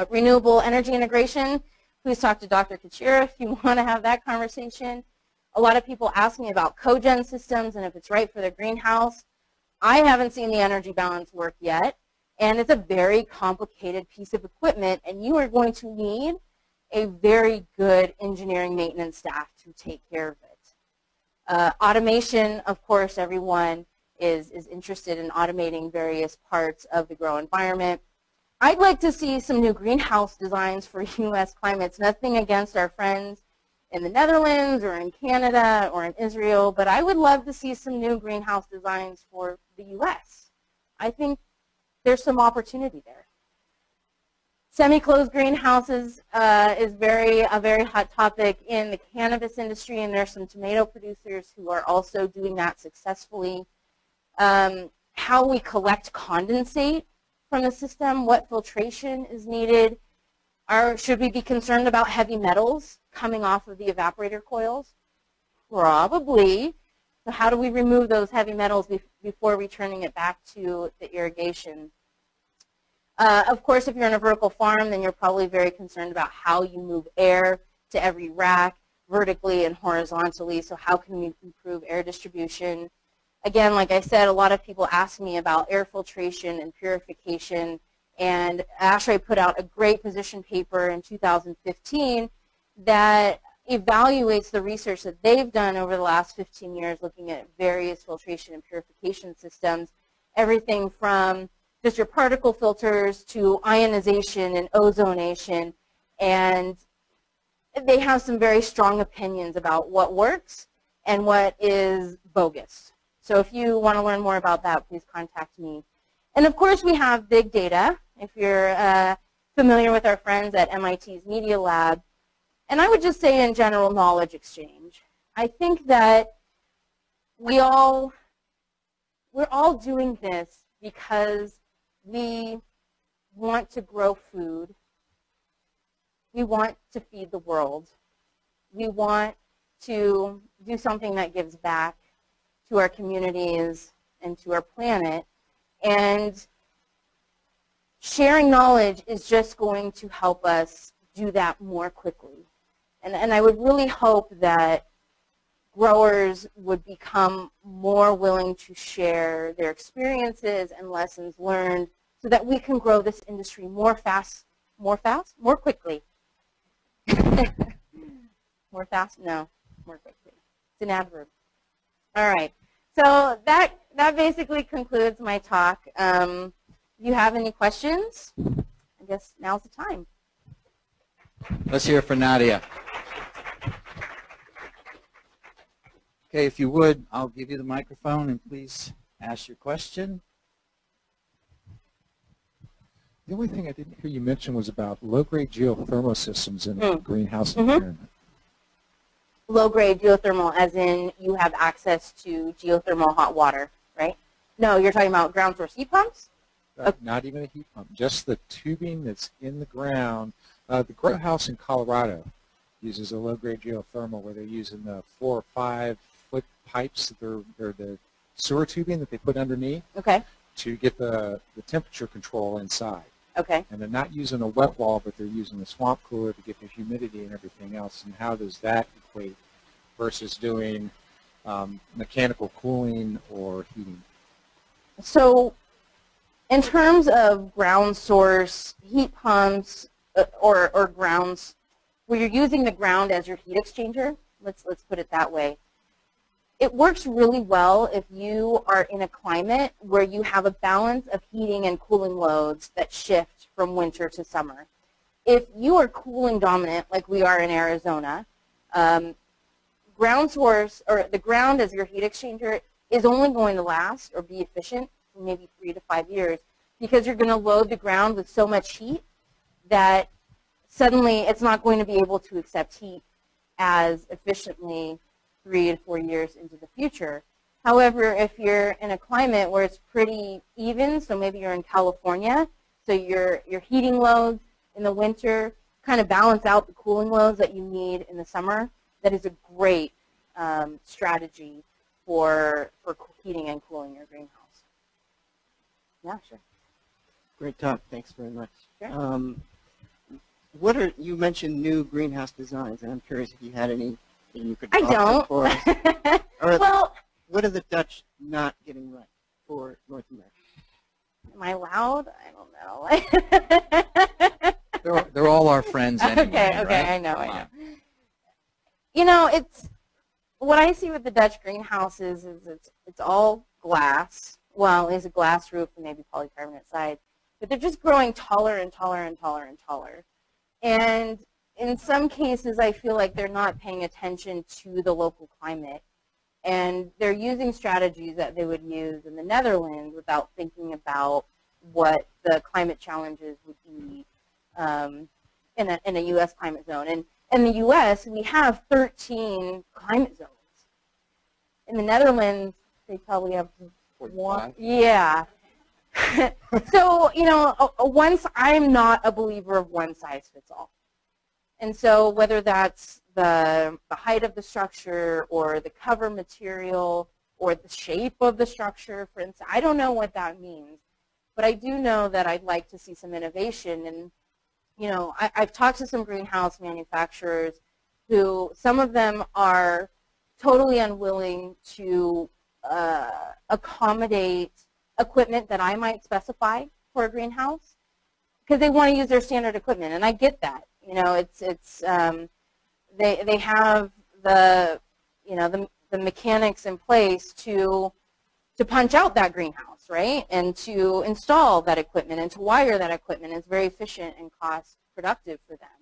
Renewable energy integration. Please talk to Dr. Kachira if you want to have that conversation. A lot of people ask me about cogen systems and if it's right for their greenhouse. I haven't seen the energy balance work yet, and it's a very complicated piece of equipment, and you are going to need a very good engineering maintenance staff to take care of it. Automation, of course, everyone is interested in automating various parts of the grow environment. I'd like to see some new greenhouse designs for U.S. climates. Nothing against our friends in the Netherlands or in Canada or in Israel, but I would love to see some new greenhouse designs for the U.S. I think there's some opportunity there. Semi-closed greenhouses is a very hot topic in the cannabis industry, and there's some tomato producers who are also doing that successfully. How we collect condensate from the system, what filtration is needed, or should we be concerned about heavy metals coming off of the evaporator coils? Probably. So how do we remove those heavy metals before returning it back to the irrigation? Of course, if you're in a vertical farm, then you're probably very concerned about how you move air to every rack vertically and horizontally, so how can we improve air distribution? Again, like I said, a lot of people ask me about air filtration and purification, and ASHRAE put out a great position paper in 2015 that evaluates the research that they've done over the last 15 years looking at various filtration and purification systems, everything from just your particle filters to ionization and ozonation, and they have some very strong opinions about what works and what is bogus. So if you want to learn more about that, please contact me. And of course, we have big data, if you're familiar with our friends at MIT's Media Lab. And I would just say in general, knowledge exchange. I think that we're all doing this because we want to grow food. We want to feed the world. We want to do something that gives back to our communities and to our planet, and sharing knowledge is just going to help us do that more quickly. And I would really hope that growers would become more willing to share their experiences and lessons learned so that we can grow this industry more quickly. More fast? No, more quickly. It's an adverb. All right, so that basically concludes my talk. If you have any questions, I guess now's the time. Let's hear from Nadia. Okay, if you would, I'll give you the microphone and please ask your question. The only thing I didn't hear you mention was about low-grade geothermal systems in a greenhouse environment. low-grade geothermal, as in you have access to geothermal hot water, right? No, you're talking about ground source heat pumps? Okay. Not even a heat pump, just the tubing that's in the ground. The grow house in Colorado uses a low-grade geothermal where they're using the 4- or 5-foot pipes, or the sewer tubing that they put underneath to get the temperature control inside. Okay. And they're not using a wet wall, but they're using a swamp cooler to get the humidity and everything else. And how does that equate versus doing mechanical cooling or heating? So in terms of ground source heat pumps or grounds, where you're using the ground as your heat exchanger, let's put it that way, it works really well if you are in a climate where you have a balance of heating and cooling loads that shift from winter to summer. If you are cooling dominant, like we are in Arizona, ground source, or the ground as your heat exchanger, is only going to last or be efficient for maybe 3 to 5 years, because you're going to load the ground with so much heat that suddenly it's not going to be able to accept heat as efficiently 3 and 4 years into the future. However, if you're in a climate where it's pretty even, so maybe you're in California, so your heating loads in the winter kind of balance out the cooling loads that you need in the summer, that is a great strategy for heating and cooling your greenhouse. Yeah, sure. Great talk. Thanks very much. Sure. What are, you mentioned new greenhouse designs, and I'm curious if you had any. You could I don't. For us. Well, what are the Dutch not getting right for North America? Am I loud? I don't know. They're all our friends anyway. Okay, okay, right? I know. You know, it's what I see with the Dutch greenhouses is it's all glass. Well, it's a glass roof and maybe polycarbonate sides, but they're just growing taller and taller and taller and taller, and in some cases, I feel like they're not paying attention to the local climate, and they're using strategies that they would use in the Netherlands without thinking about what the climate challenges would be in a U.S. climate zone. And in the U.S., we have 13 climate zones. In the Netherlands, they probably have 1. Yeah. So, you know, I'm not a believer of one size fits all. And so whether that's the height of the structure or the cover material or the shape of the structure, for instance, I don't know what that means, but I do know that I'd like to see some innovation. And, you know, I've talked to some greenhouse manufacturers who, some of them are totally unwilling to accommodate equipment that I might specify for a greenhouse because they want to use their standard equipment, and I get that. You know, they have the mechanics in place to punch out that greenhouse, right, and to install that equipment and to wire that equipment. It's very efficient and cost productive for them.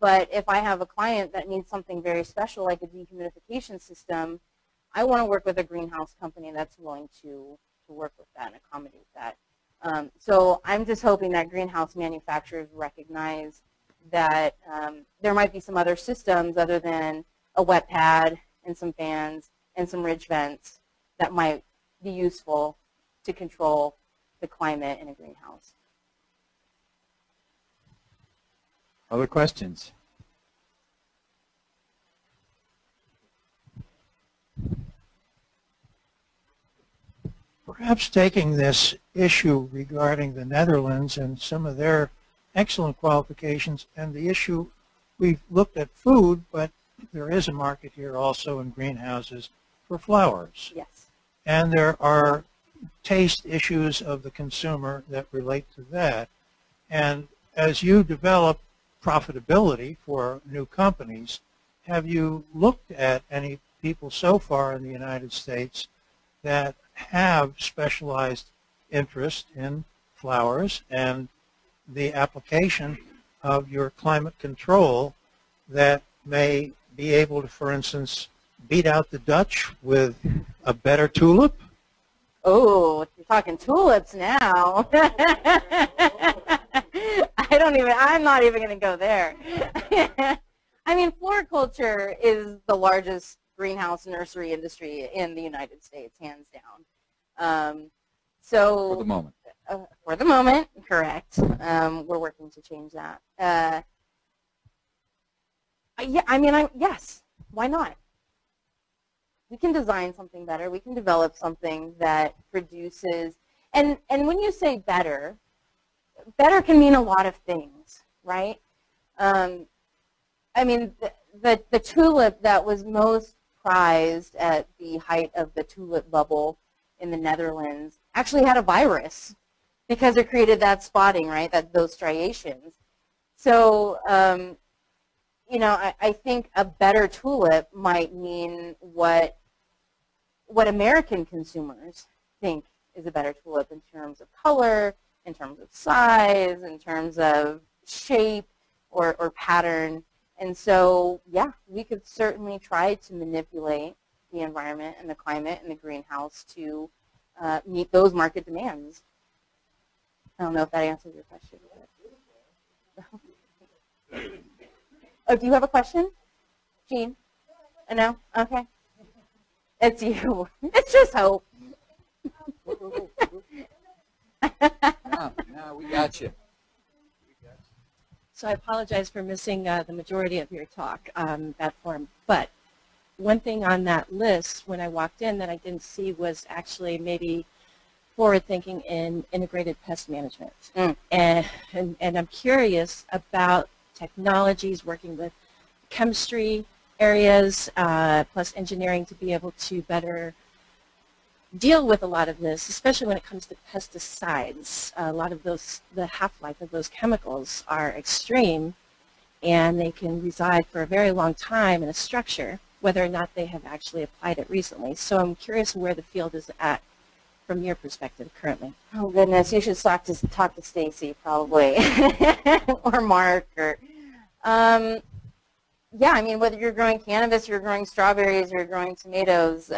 But if I have a client that needs something very special, like a dehumidification system, I want to work with a greenhouse company that's willing to work with that and accommodate that. So I'm just hoping that greenhouse manufacturers recognize that there might be some other systems other than a wet pad and some fans and some ridge vents that might be useful to control the climate in a greenhouse. Other questions? Perhaps taking this issue regarding the Netherlands and some of their excellent qualifications, and the issue, we've looked at food, but there is a market here also in greenhouses for flowers. Yes. And there are taste issues of the consumer that relate to that. And as you develop profitability for new companies, have you looked at any people so far in the United States that have specialized interest in flowers and the application of your climate control that may be able to, for instance, beat out the Dutch with a better tulip? Oh, you're talking tulips now. I'm not even going to go there. I mean, floriculture is the largest greenhouse nursery industry in the United States, hands down. So for the moment. For the moment, correct. We're working to change that. Yes, why not? We can design something better. We can develop something that produces, and when you say better, better can mean a lot of things, right? I mean, the tulip that was most prized at the height of the tulip bubble in the Netherlands actually had a virus because it created that spotting, right? That those striations. So, you know, I think a better tulip might mean what American consumers think is a better tulip in terms of color, in terms of size, in terms of shape or pattern. And so, yeah, we could certainly try to manipulate the environment and the climate and the greenhouse to meet those market demands. I don't know if that answers your question. Oh, do you have a question, Gene? No? Okay. It's you. It's just hope. No, we got you. So I apologize for missing the majority of your talk, that forum. But one thing on that list when I walked in that I didn't see was actually maybe forward thinking in integrated pest management. Mm. And I'm curious about technologies, working with chemistry areas, plus engineering to be able to better deal with a lot of this, especially when it comes to pesticides. A lot of those, the half-life of those chemicals are extreme, and they can reside for a very long time in a structure, whether or not they have actually applied it recently. So I'm curious where the field is at from your perspective currently. Oh, goodness. You should talk to Stacy, probably, or Mark. Or, yeah, I mean, whether you're growing cannabis, you're growing strawberries, you're growing tomatoes,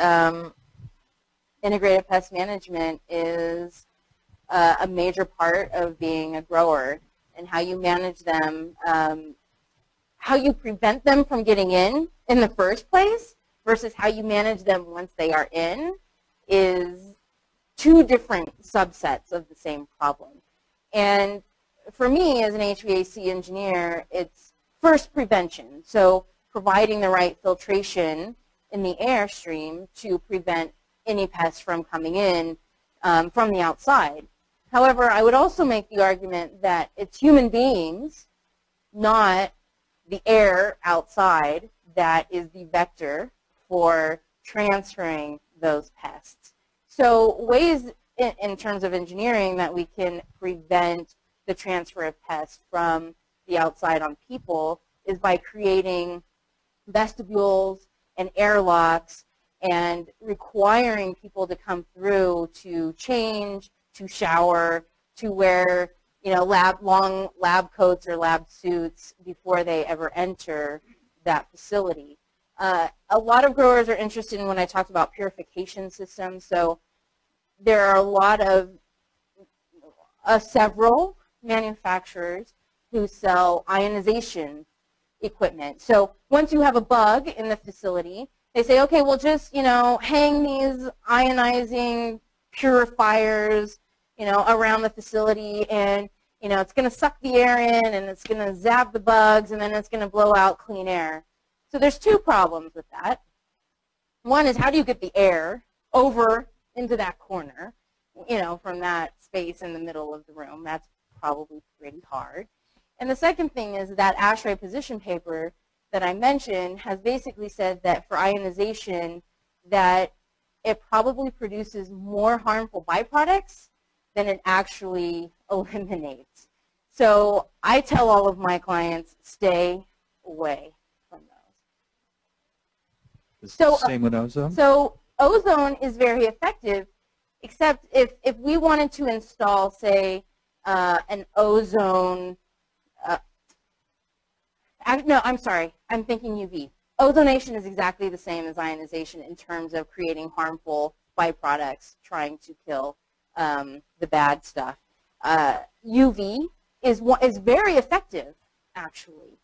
integrated pest management is a major part of being a grower, and how you manage them, how you prevent them from getting in the first place versus how you manage them once they are in is two different subsets of the same problem. And for me as an HVAC engineer, it's first prevention, so providing the right filtration in the airstream to prevent any pests from coming in from the outside. However, I would also make the argument that it's human beings, not the air outside, that is the vector for transferring those pests. So ways in terms of engineering that we can prevent the transfer of pests from the outside on people is by creating vestibules and airlocks and requiring people to come through to change, to shower, to wear, you know, long lab coats or lab suits before they ever enter that facility. A lot of growers are interested in when I talked about purification systems. So there are a lot of several manufacturers who sell ionization equipment. So once you have a bug in the facility, they say, okay, we'll just, you know, hang these ionizing purifiers, you know, around the facility, and, you know, it's going to suck the air in, and it's going to zap the bugs, and then it's going to blow out clean air. So there's two problems with that. One is, how do you get the air over into that corner, you know, from that space in the middle of the room? That's probably pretty hard. And the second thing is that ASHRAE position paper that I mentioned has basically said that for ionization, that it probably produces more harmful byproducts than it actually eliminates. So I tell all of my clients, stay away from those. Is so, the same with ozone? So ozone is very effective, except if we wanted to install, say, an ozone, no, I'm sorry. I'm thinking UV. Ozonation is exactly the same as ionization in terms of creating harmful byproducts, trying to kill the bad stuff. UV is very effective, actually.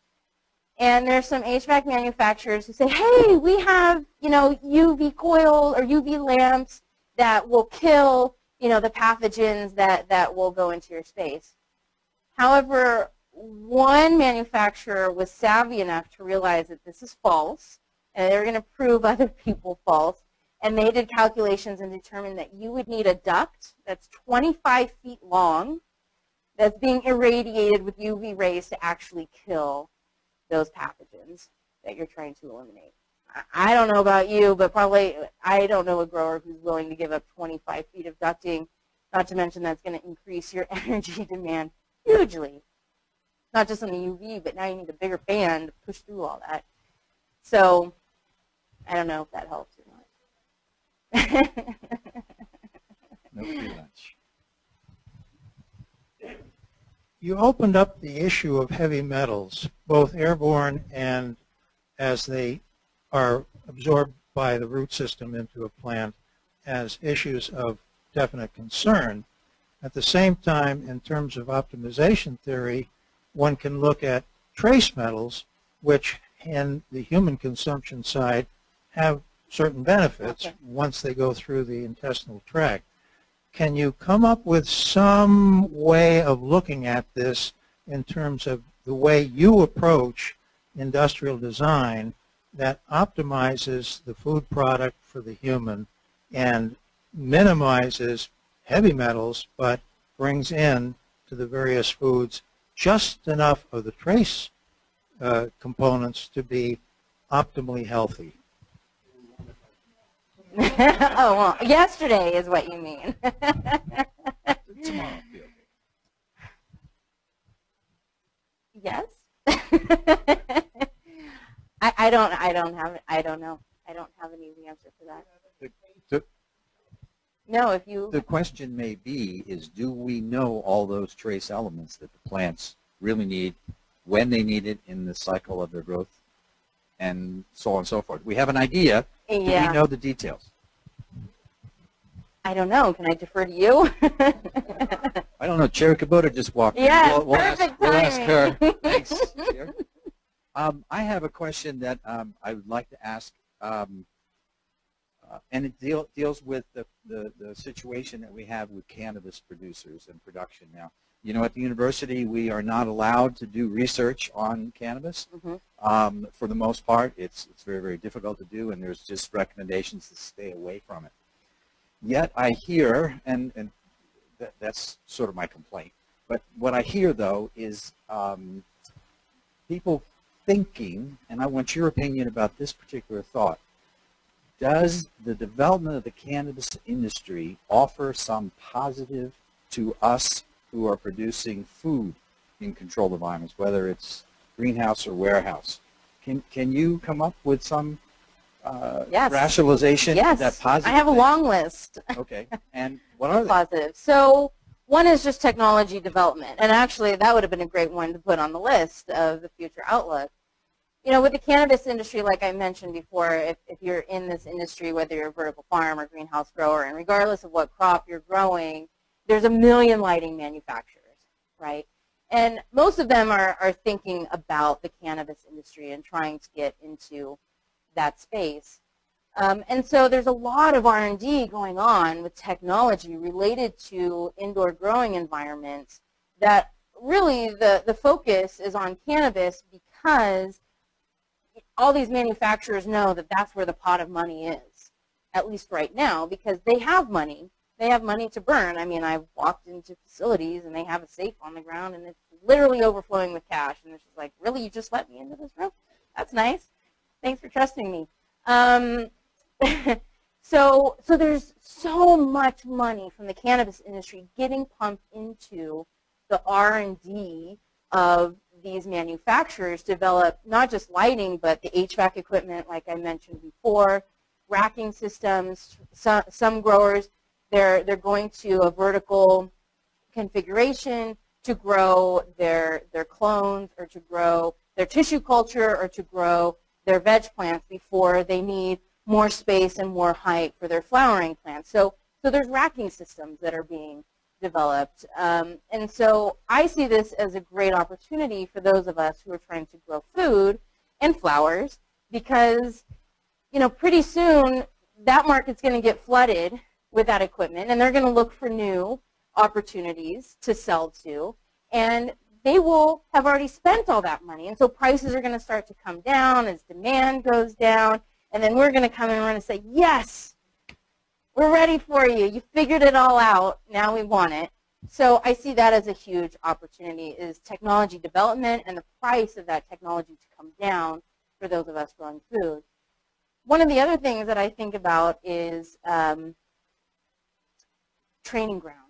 And there's some HVAC manufacturers who say, hey, we have, you know, UV coil or UV lamps that will kill, you know, the pathogens that will go into your space. However, one manufacturer was savvy enough to realize that this is false, and they're going to prove other people false. And they did calculations and determined that you would need a duct that's 25 feet long that's being irradiated with UV rays to actually kill those pathogens that you're trying to eliminate. I don't know about you, but probably I don't know a grower who's willing to give up 25 feet of ducting, not to mention that's going to increase your energy demand hugely. Not just on the UV, but now you need a bigger fan to push through all that. So I don't know if that helps or not. No, pretty much. You opened up the issue of heavy metals, both airborne and as they are absorbed by the root system into a plant, as issues of definite concern. At the same time, in terms of optimization theory, one can look at trace metals, which in the human consumption side have certain benefits once they go through the intestinal tract. Can you come up with some way of looking at this in terms of the way you approach industrial design that optimizes the food product for the human and minimizes heavy metals, but brings in to the various foods just enough of the trace components to be optimally healthy? Oh, well, yesterday is what you mean. Tomorrow. Yes. I don't have an easy answer for that. No, if you... The question may be is, do we know all those trace elements that the plants really need, when they need it in the cycle of their growth, and so on and so forth? We have an idea. Yeah. Do we know the details? I don't know. Can I defer to you? I don't know. Cherry Kubota just walked in. We'll ask her. Thanks, Cher. I have a question that I would like to ask, and it deals with the situation that we have with cannabis producers and production now. You know, at the university, we are not allowed to do research on cannabis. Mm-hmm. For the most part, it's very, very difficult to do, and there's just recommendations to stay away from it. Yet I hear, and that's sort of my complaint, but what I hear, though, is people thinking, and I want your opinion about this particular thought, does the development of the cannabis industry offer some positive to us who are producing food in controlled environments, whether it's greenhouse or warehouse? Can you come up with some rationalization? Yes, that positive I have a long list. Okay, and what are they? Positive. So one is just technology development, and actually that would have been a great one to put on the list of the future outlook. You know, with the cannabis industry, like I mentioned before, if you're in this industry, whether you're a vertical farm or greenhouse grower, and regardless of what crop you're growing, there's a million lighting manufacturers, right? And most of them are thinking about the cannabis industry and trying to get into that space. And so there's a lot of R&D going on with technology related to indoor growing environments that really the focus is on cannabis because all these manufacturers know that that's where the pot of money is, at least right now, because they have money. They have money to burn. I mean, I've walked into facilities and they have a safe on the ground and it's literally overflowing with cash. And it's just like, really, you just let me into this room? That's nice. Thanks for trusting me. So there's so much money from the cannabis industry getting pumped into the R&D of these manufacturers develop not just lighting, but the HVAC equipment, like I mentioned before, racking systems. Some growers, they're going to a vertical configuration to grow their clones or to grow their tissue culture or to grow their veg plants before they need more space and more height for their flowering plants. So there's racking systems that are being developed. And so I see this as a great opportunity for those of us who are trying to grow food and flowers, because pretty soon that market's going to get flooded with that equipment, and they're going to look for new opportunities to sell to, and they will have already spent all that money. And so prices are going to start to come down as demand goes down, and then we're going to come in and we're going to say, yes, we're ready for you. You figured it all out. Now we want it. So I see that as a huge opportunity, is technology development and the price of that technology to come down for those of us growing food. One of the other things that I think about is training ground.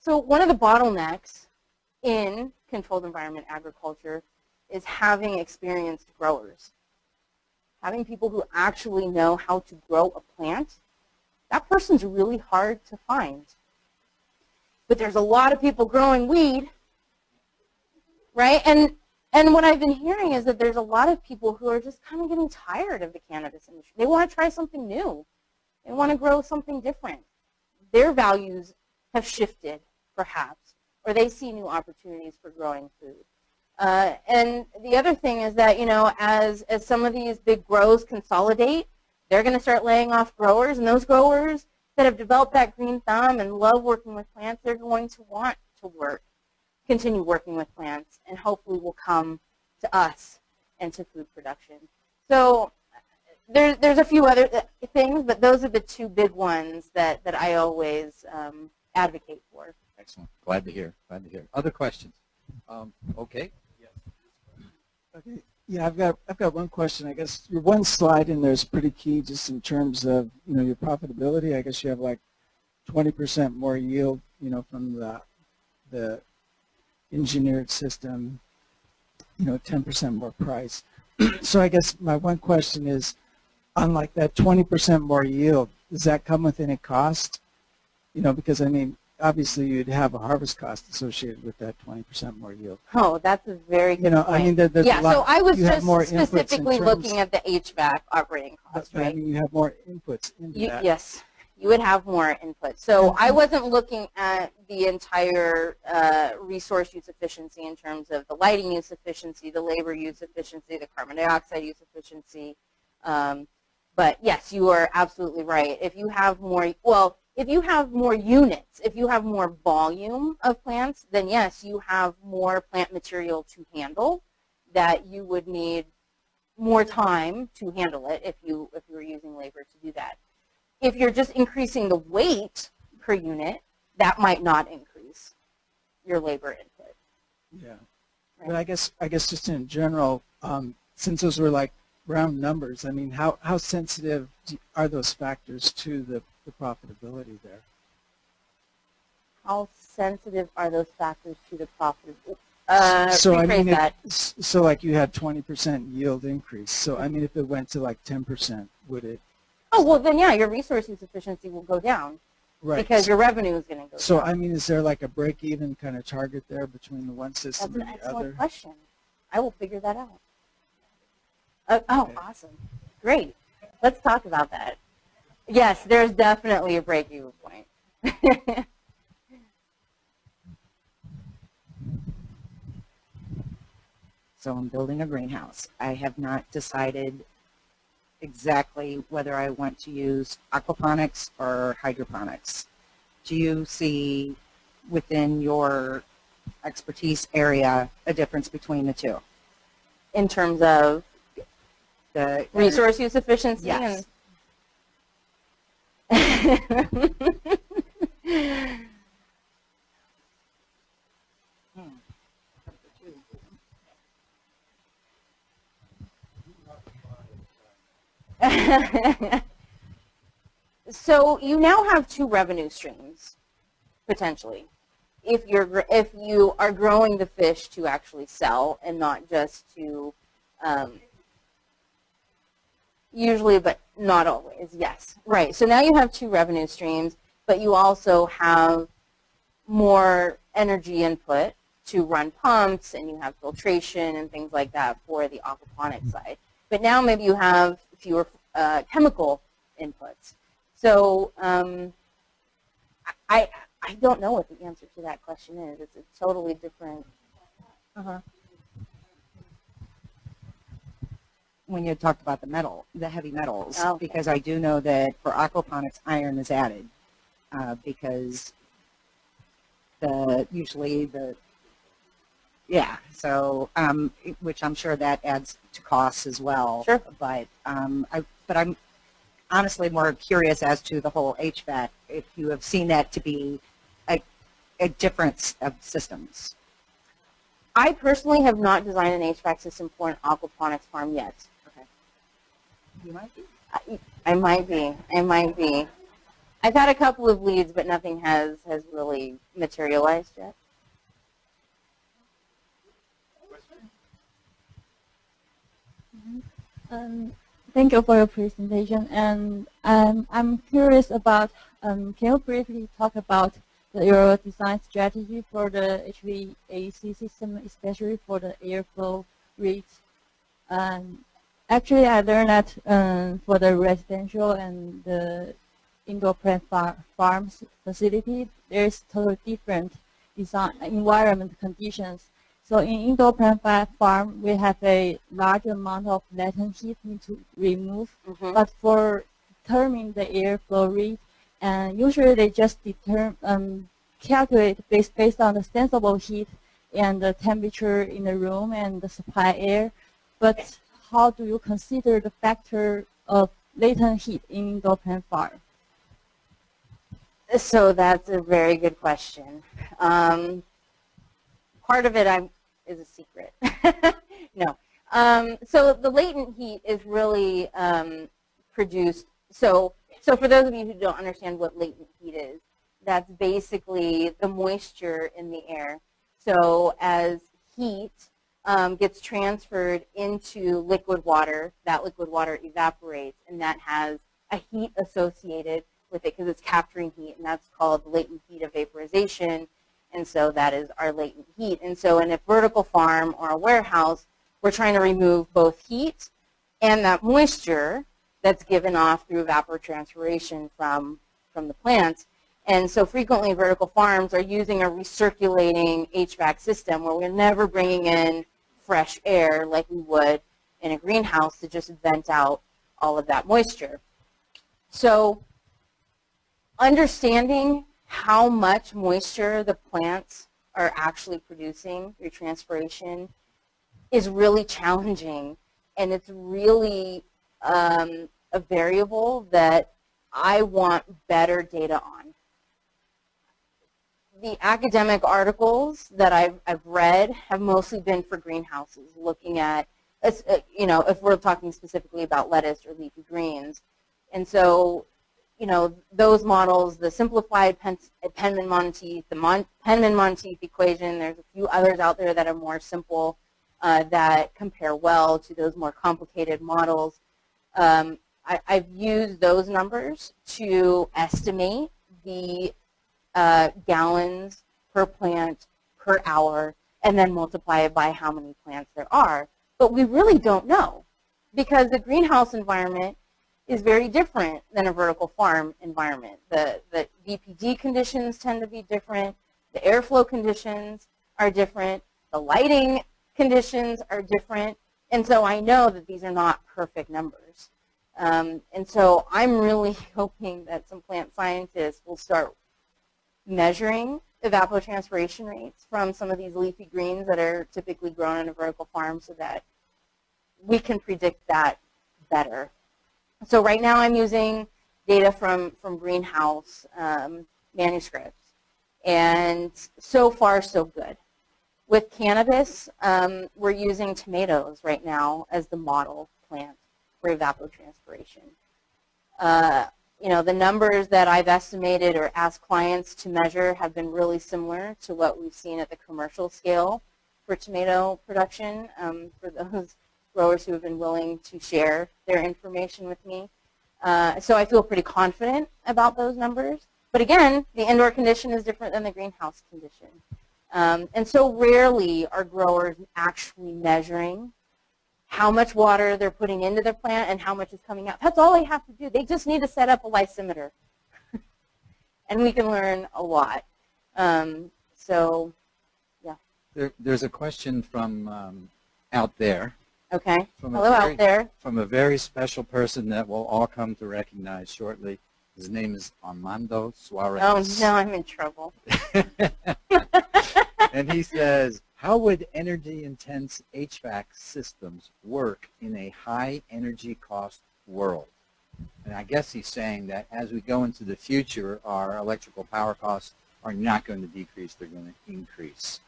So one of the bottlenecks in controlled environment agriculture is having experienced growers. Having people who actually know how to grow a plant, that person's really hard to find. But there's a lot of people growing weed, right? And what I've been hearing is that there's a lot of people who are just kind of getting tired of the cannabis industry. They want to try something new. They want to grow something different. Their values have shifted, perhaps, or they see new opportunities for growing food. And the other thing is that, as some of these big grows consolidate, they're going to start laying off growers, and those growers that have developed that green thumb and love working with plants, they're going to want to continue working with plants, and hopefully will come to us and to food production. So there's a few other things, but those are the two big ones that I always advocate for. Excellent. Glad to hear. Glad to hear. Other questions? Okay. Okay. Yeah, I've got one question. I guess your one slide in there is pretty key, just in terms of your profitability. I guess you have like 20% more yield, from the engineered system, 10% more price. So I guess my one question is, on like that 20% more yield, does that come with any cost? Because I mean, obviously you'd have a harvest cost associated with that 20% more yield. Oh, that's a very good point. I mean, there's a lot. So I was just specifically looking at the HVAC operating cost, right? I mean, you have more inputs into that. Yes, you would have more inputs. So I wasn't looking at the entire resource use efficiency in terms of the lighting use efficiency, the labor use efficiency, the carbon dioxide use efficiency. But yes, you are absolutely right. If you have more, if you have more units, if you have more volume of plants, then yes, you have more plant material to handle, that you would need more time to handle it if you were using labor to do that. If you're just increasing the weight per unit, that might not increase your labor input. Yeah, right? But I guess just in general, since those were like round numbers, I mean, how sensitive are those factors to the profitability there? How sensitive are those factors to the profitability? So I mean, so like you had 20% yield increase. So I mean, if it went to like 10%, would it? Oh, well then yeah, your resource use efficiency will go down, right? Because your revenue is going to go down. So I mean, is there like a break-even kind of target there between the one system and the other? That's an excellent question. I will figure that out. Okay. Awesome, great. Let's talk about that. Yes, there's definitely a break-even point. So I'm building a greenhouse. I have not decided exactly whether I want to use aquaponics or hydroponics. Do you see within your expertise area a difference between the two? In terms of the resource use efficiency? Yes. And So you now have two revenue streams, potentially, if you are growing the fish to actually sell and not just to usually, but not always, yes. Right, so now you have two revenue streams, but you also have more energy input to run pumps, and you have filtration and things like that for the aquaponic side. But now maybe you have fewer chemical inputs. So I don't know what the answer to that question is. It's a totally different. when you talked about the metal, the heavy metals, because I do know that for aquaponics, iron is added because which I'm sure that adds to costs as well. Sure. But I'm honestly more curious as to the whole HVAC, if you have seen that to be a difference of systems. I personally have not designed an HVAC system for an aquaponics farm yet. Okay. You might be. I might be. I've had a couple of leads, but nothing has really materialized yet. Thank you for your presentation, and I'm curious about, can you briefly talk about your design strategy for the HVAC system, especially for the airflow rates? Actually, I learned that for the residential and the indoor plant farms facility, there's totally different design environment conditions. So in indoor plant farm, we have a large amount of latent heat need to remove. Mm-hmm. But for determining the airflow rate, and usually they just calculate based on the sensible heat and the temperature in the room and the supply air. But how do you consider the factor of latent heat in indoor plant farm? So that's a very good question. Part of it is a secret. No. So the latent heat is really produced. So for those of you who don't understand what latent heat is, that's basically the moisture in the air. So as heat gets transferred into liquid water, that liquid water evaporates, and that has a heat associated with it because it's capturing heat, and that's called latent heat of vaporization. And so that is our latent heat. And so in a vertical farm or a warehouse, we're trying to remove both heat and that moisture that's given off through evapotranspiration from the plants. And so frequently vertical farms are using a recirculating HVAC system where we're never bringing in fresh air like we would in a greenhouse to just vent out all of that moisture. So understanding how much moisture the plants are actually producing through transpiration is really challenging, and it's really a variable that I want better data on. The academic articles that I've read have mostly been for greenhouses, looking at, you know, if we're talking specifically about lettuce or leafy greens, and so, you know, those models, the simplified Penman-Monteith, the Penman-Monteith equation, there's a few others out there that are more simple that compare well to those more complicated models. I've used those numbers to estimate the gallons per plant per hour and then multiply it by how many plants there are. But we really don't know because the greenhouse environment is very different than a vertical farm environment. The VPD conditions tend to be different. The airflow conditions are different. The lighting conditions are different. And so I know that these are not perfect numbers. And so I'm really hoping that some plant scientists will start measuring evapotranspiration rates from some of these leafy greens that are typically grown on a vertical farm so that we can predict that better. So right now I'm using data from greenhouse manuscripts, and so far so good. With cannabis, we're using tomatoes right now as the model plant for evapotranspiration. You know, the numbers that I've estimated or asked clients to measure have been really similar to what we've seen at the commercial scale for tomato production for those growers who have been willing to share their information with me. So I feel pretty confident about those numbers. But again, the indoor condition is different than the greenhouse condition. And so rarely are growers actually measuring how much water they're putting into their plant and how much is coming out. That's all they have to do. They just need to set up a lysimeter. And we can learn a lot. There's a question from out there. Okay. Hello out there. From a very special person that we'll all come to recognize shortly. His name is Armando Suarez. Oh, no, I'm in trouble. And he says, how would energy-intense HVAC systems work in a high energy cost world? And I guess he's saying that as we go into the future, our electrical power costs are not going to decrease, they're going to increase.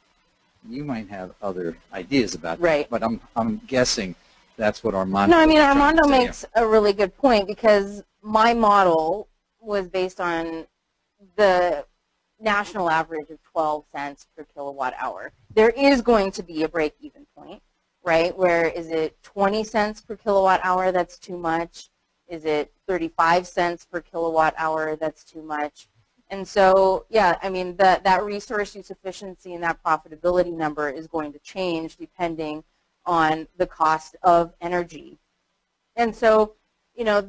You might have other ideas about that, but I'm guessing that's what Armando... No, I mean, Armando makes a really good point, because my model was based on the national average of 12 cents per kilowatt hour. There is going to be a break-even point, right? Where is it 20 cents per kilowatt hour that's too much? Is it 35 cents per kilowatt hour that's too much? And so, yeah, I mean, that resource use efficiency and that profitability number is going to change depending on the cost of energy. And so, you know,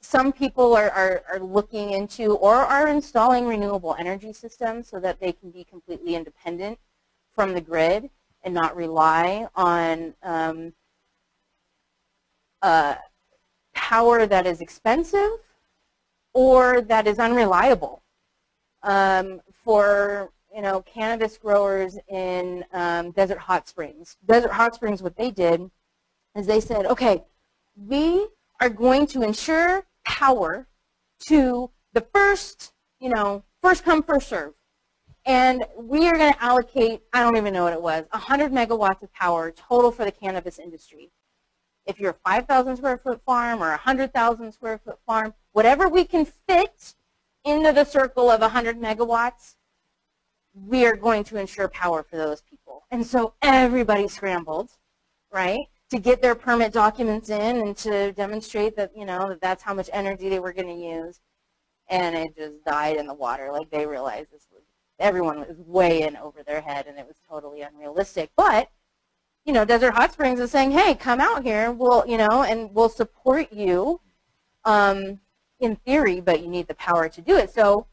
some people are looking into or are installing renewable energy systems so that they can be completely independent from the grid and not rely on power that is expensive or that is unreliable. For, you know, cannabis growers in Desert Hot Springs. Desert Hot Springs, what they did is they said, okay, we are going to ensure power to the first, you know, first come, first serve. And we are going to allocate, I don't even know what it was, 100 megawatts of power total for the cannabis industry. If you're a 5,000 square foot farm or a 100,000 square foot farm, whatever we can fit into the circle of 100 megawatts, we are going to ensure power for those people. And so everybody scrambled, right, to get their permit documents in and to demonstrate that, you know, that's how much energy they were going to use. And it just died in the water. Like, they realized this was, everyone was way in over their head and it was totally unrealistic. But, you know, Desert Hot Springs is saying, hey, come out here, we'll, you know, and we'll support you. In theory, but you need the power to do it. So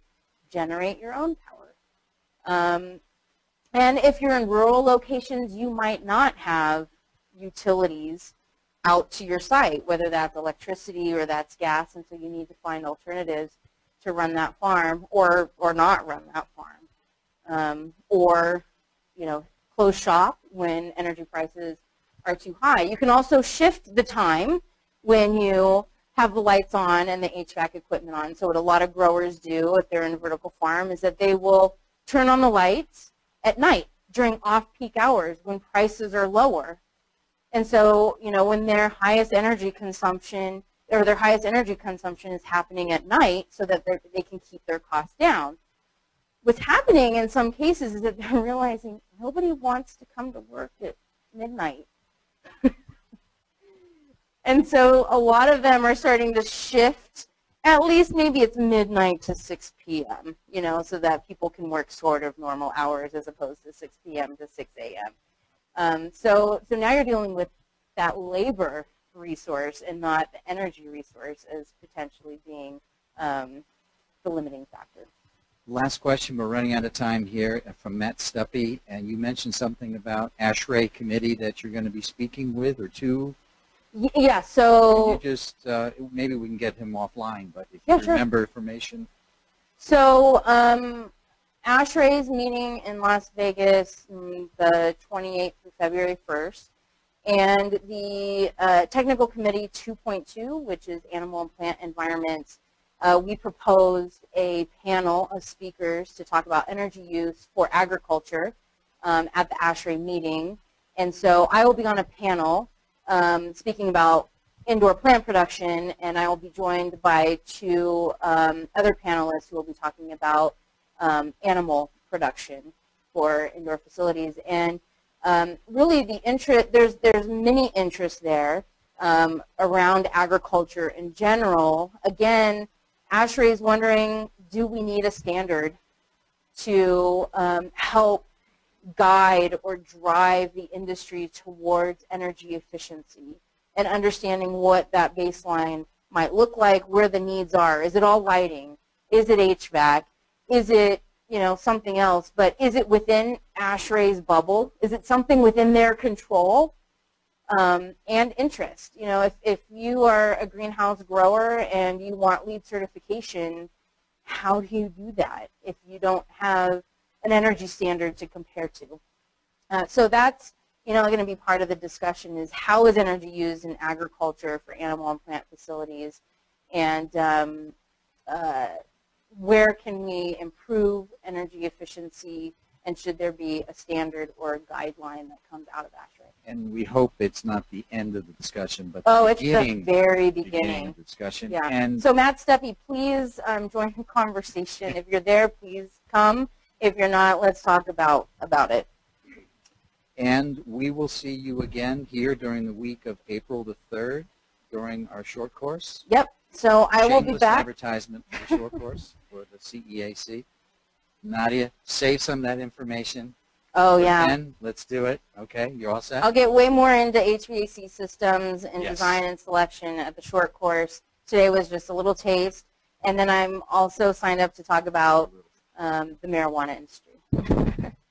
generate your own power. And if you're in rural locations, you might not have utilities out to your site, whether that's electricity or that's gas, and so you need to find alternatives to run that farm or not run that farm. Or, you know, close shop when energy prices are too high. You can also shift the time when you have the lights on and the HVAC equipment on. So what a lot of growers do if they're in a vertical farm is that they will turn on the lights at night during off-peak hours when prices are lower. And so, you know, when their highest energy consumption is happening at night so that they can keep their costs down. What's happening in some cases is that they're realizing nobody wants to come to work at midnight. And so a lot of them are starting to shift, at least maybe it's midnight to 6 p.m., you know, so that people can work sort of normal hours as opposed to 6 p.m. to 6 a.m. So now you're dealing with that labor resource and not the energy resource as potentially being the limiting factor. Last question, we're running out of time here, from Matt Stuppy, and you mentioned something about ASHRAE committee that you're going to be speaking with or to. Yeah, so... You just, maybe we can get him offline, but if you remember information. So, ASHRAE's meeting in Las Vegas the 28th of February 1st, and the Technical Committee 2.2, which is Animal and Plant Environments, we proposed a panel of speakers to talk about energy use for agriculture at the ASHRAE meeting. And so I will be on a panel speaking about indoor plant production, and I will be joined by two other panelists who will be talking about animal production for indoor facilities. And really the interest, there's many interests there around agriculture in general. Again, ASHRAE is wondering, do we need a standard to help guide or drive the industry towards energy efficiency and understanding what that baseline might look like, where the needs are. Is it all lighting? Is it HVAC? Is it, you know, something else? But is it within ASHRAE's bubble? Is it something within their control? and interest. You know, if you are a greenhouse grower and you want LEED certification, how do you do that if you don't have an energy standard to compare to? So that's, you know, going to be part of the discussion, is how is energy used in agriculture for animal and plant facilities, and where can we improve energy efficiency, and should there be a standard or a guideline that comes out of ASHRAE? And we hope it's not the end of the discussion, but oh, it's the very beginning of the discussion. Yeah. And so Matt Steppe, please join the conversation. If you're there, please come. If you're not, let's talk about it. And we will see you again here during the week of April the 3rd during our short course. Yep. So I will be back. Advertisement for the short course for the CEAC. Nadia, save some of that information. Oh, yeah. And let's do it. Okay, you're all set? I'll get way more into HVAC systems and design and selection at the short course. Today was just a little taste. And then I'm also signed up to talk about the marijuana industry.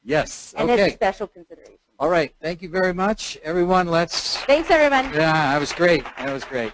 Yes, and okay. It's a special consideration. All right, thank you very much, everyone. Let's. Thanks, everybody. Yeah, that was great. That was great.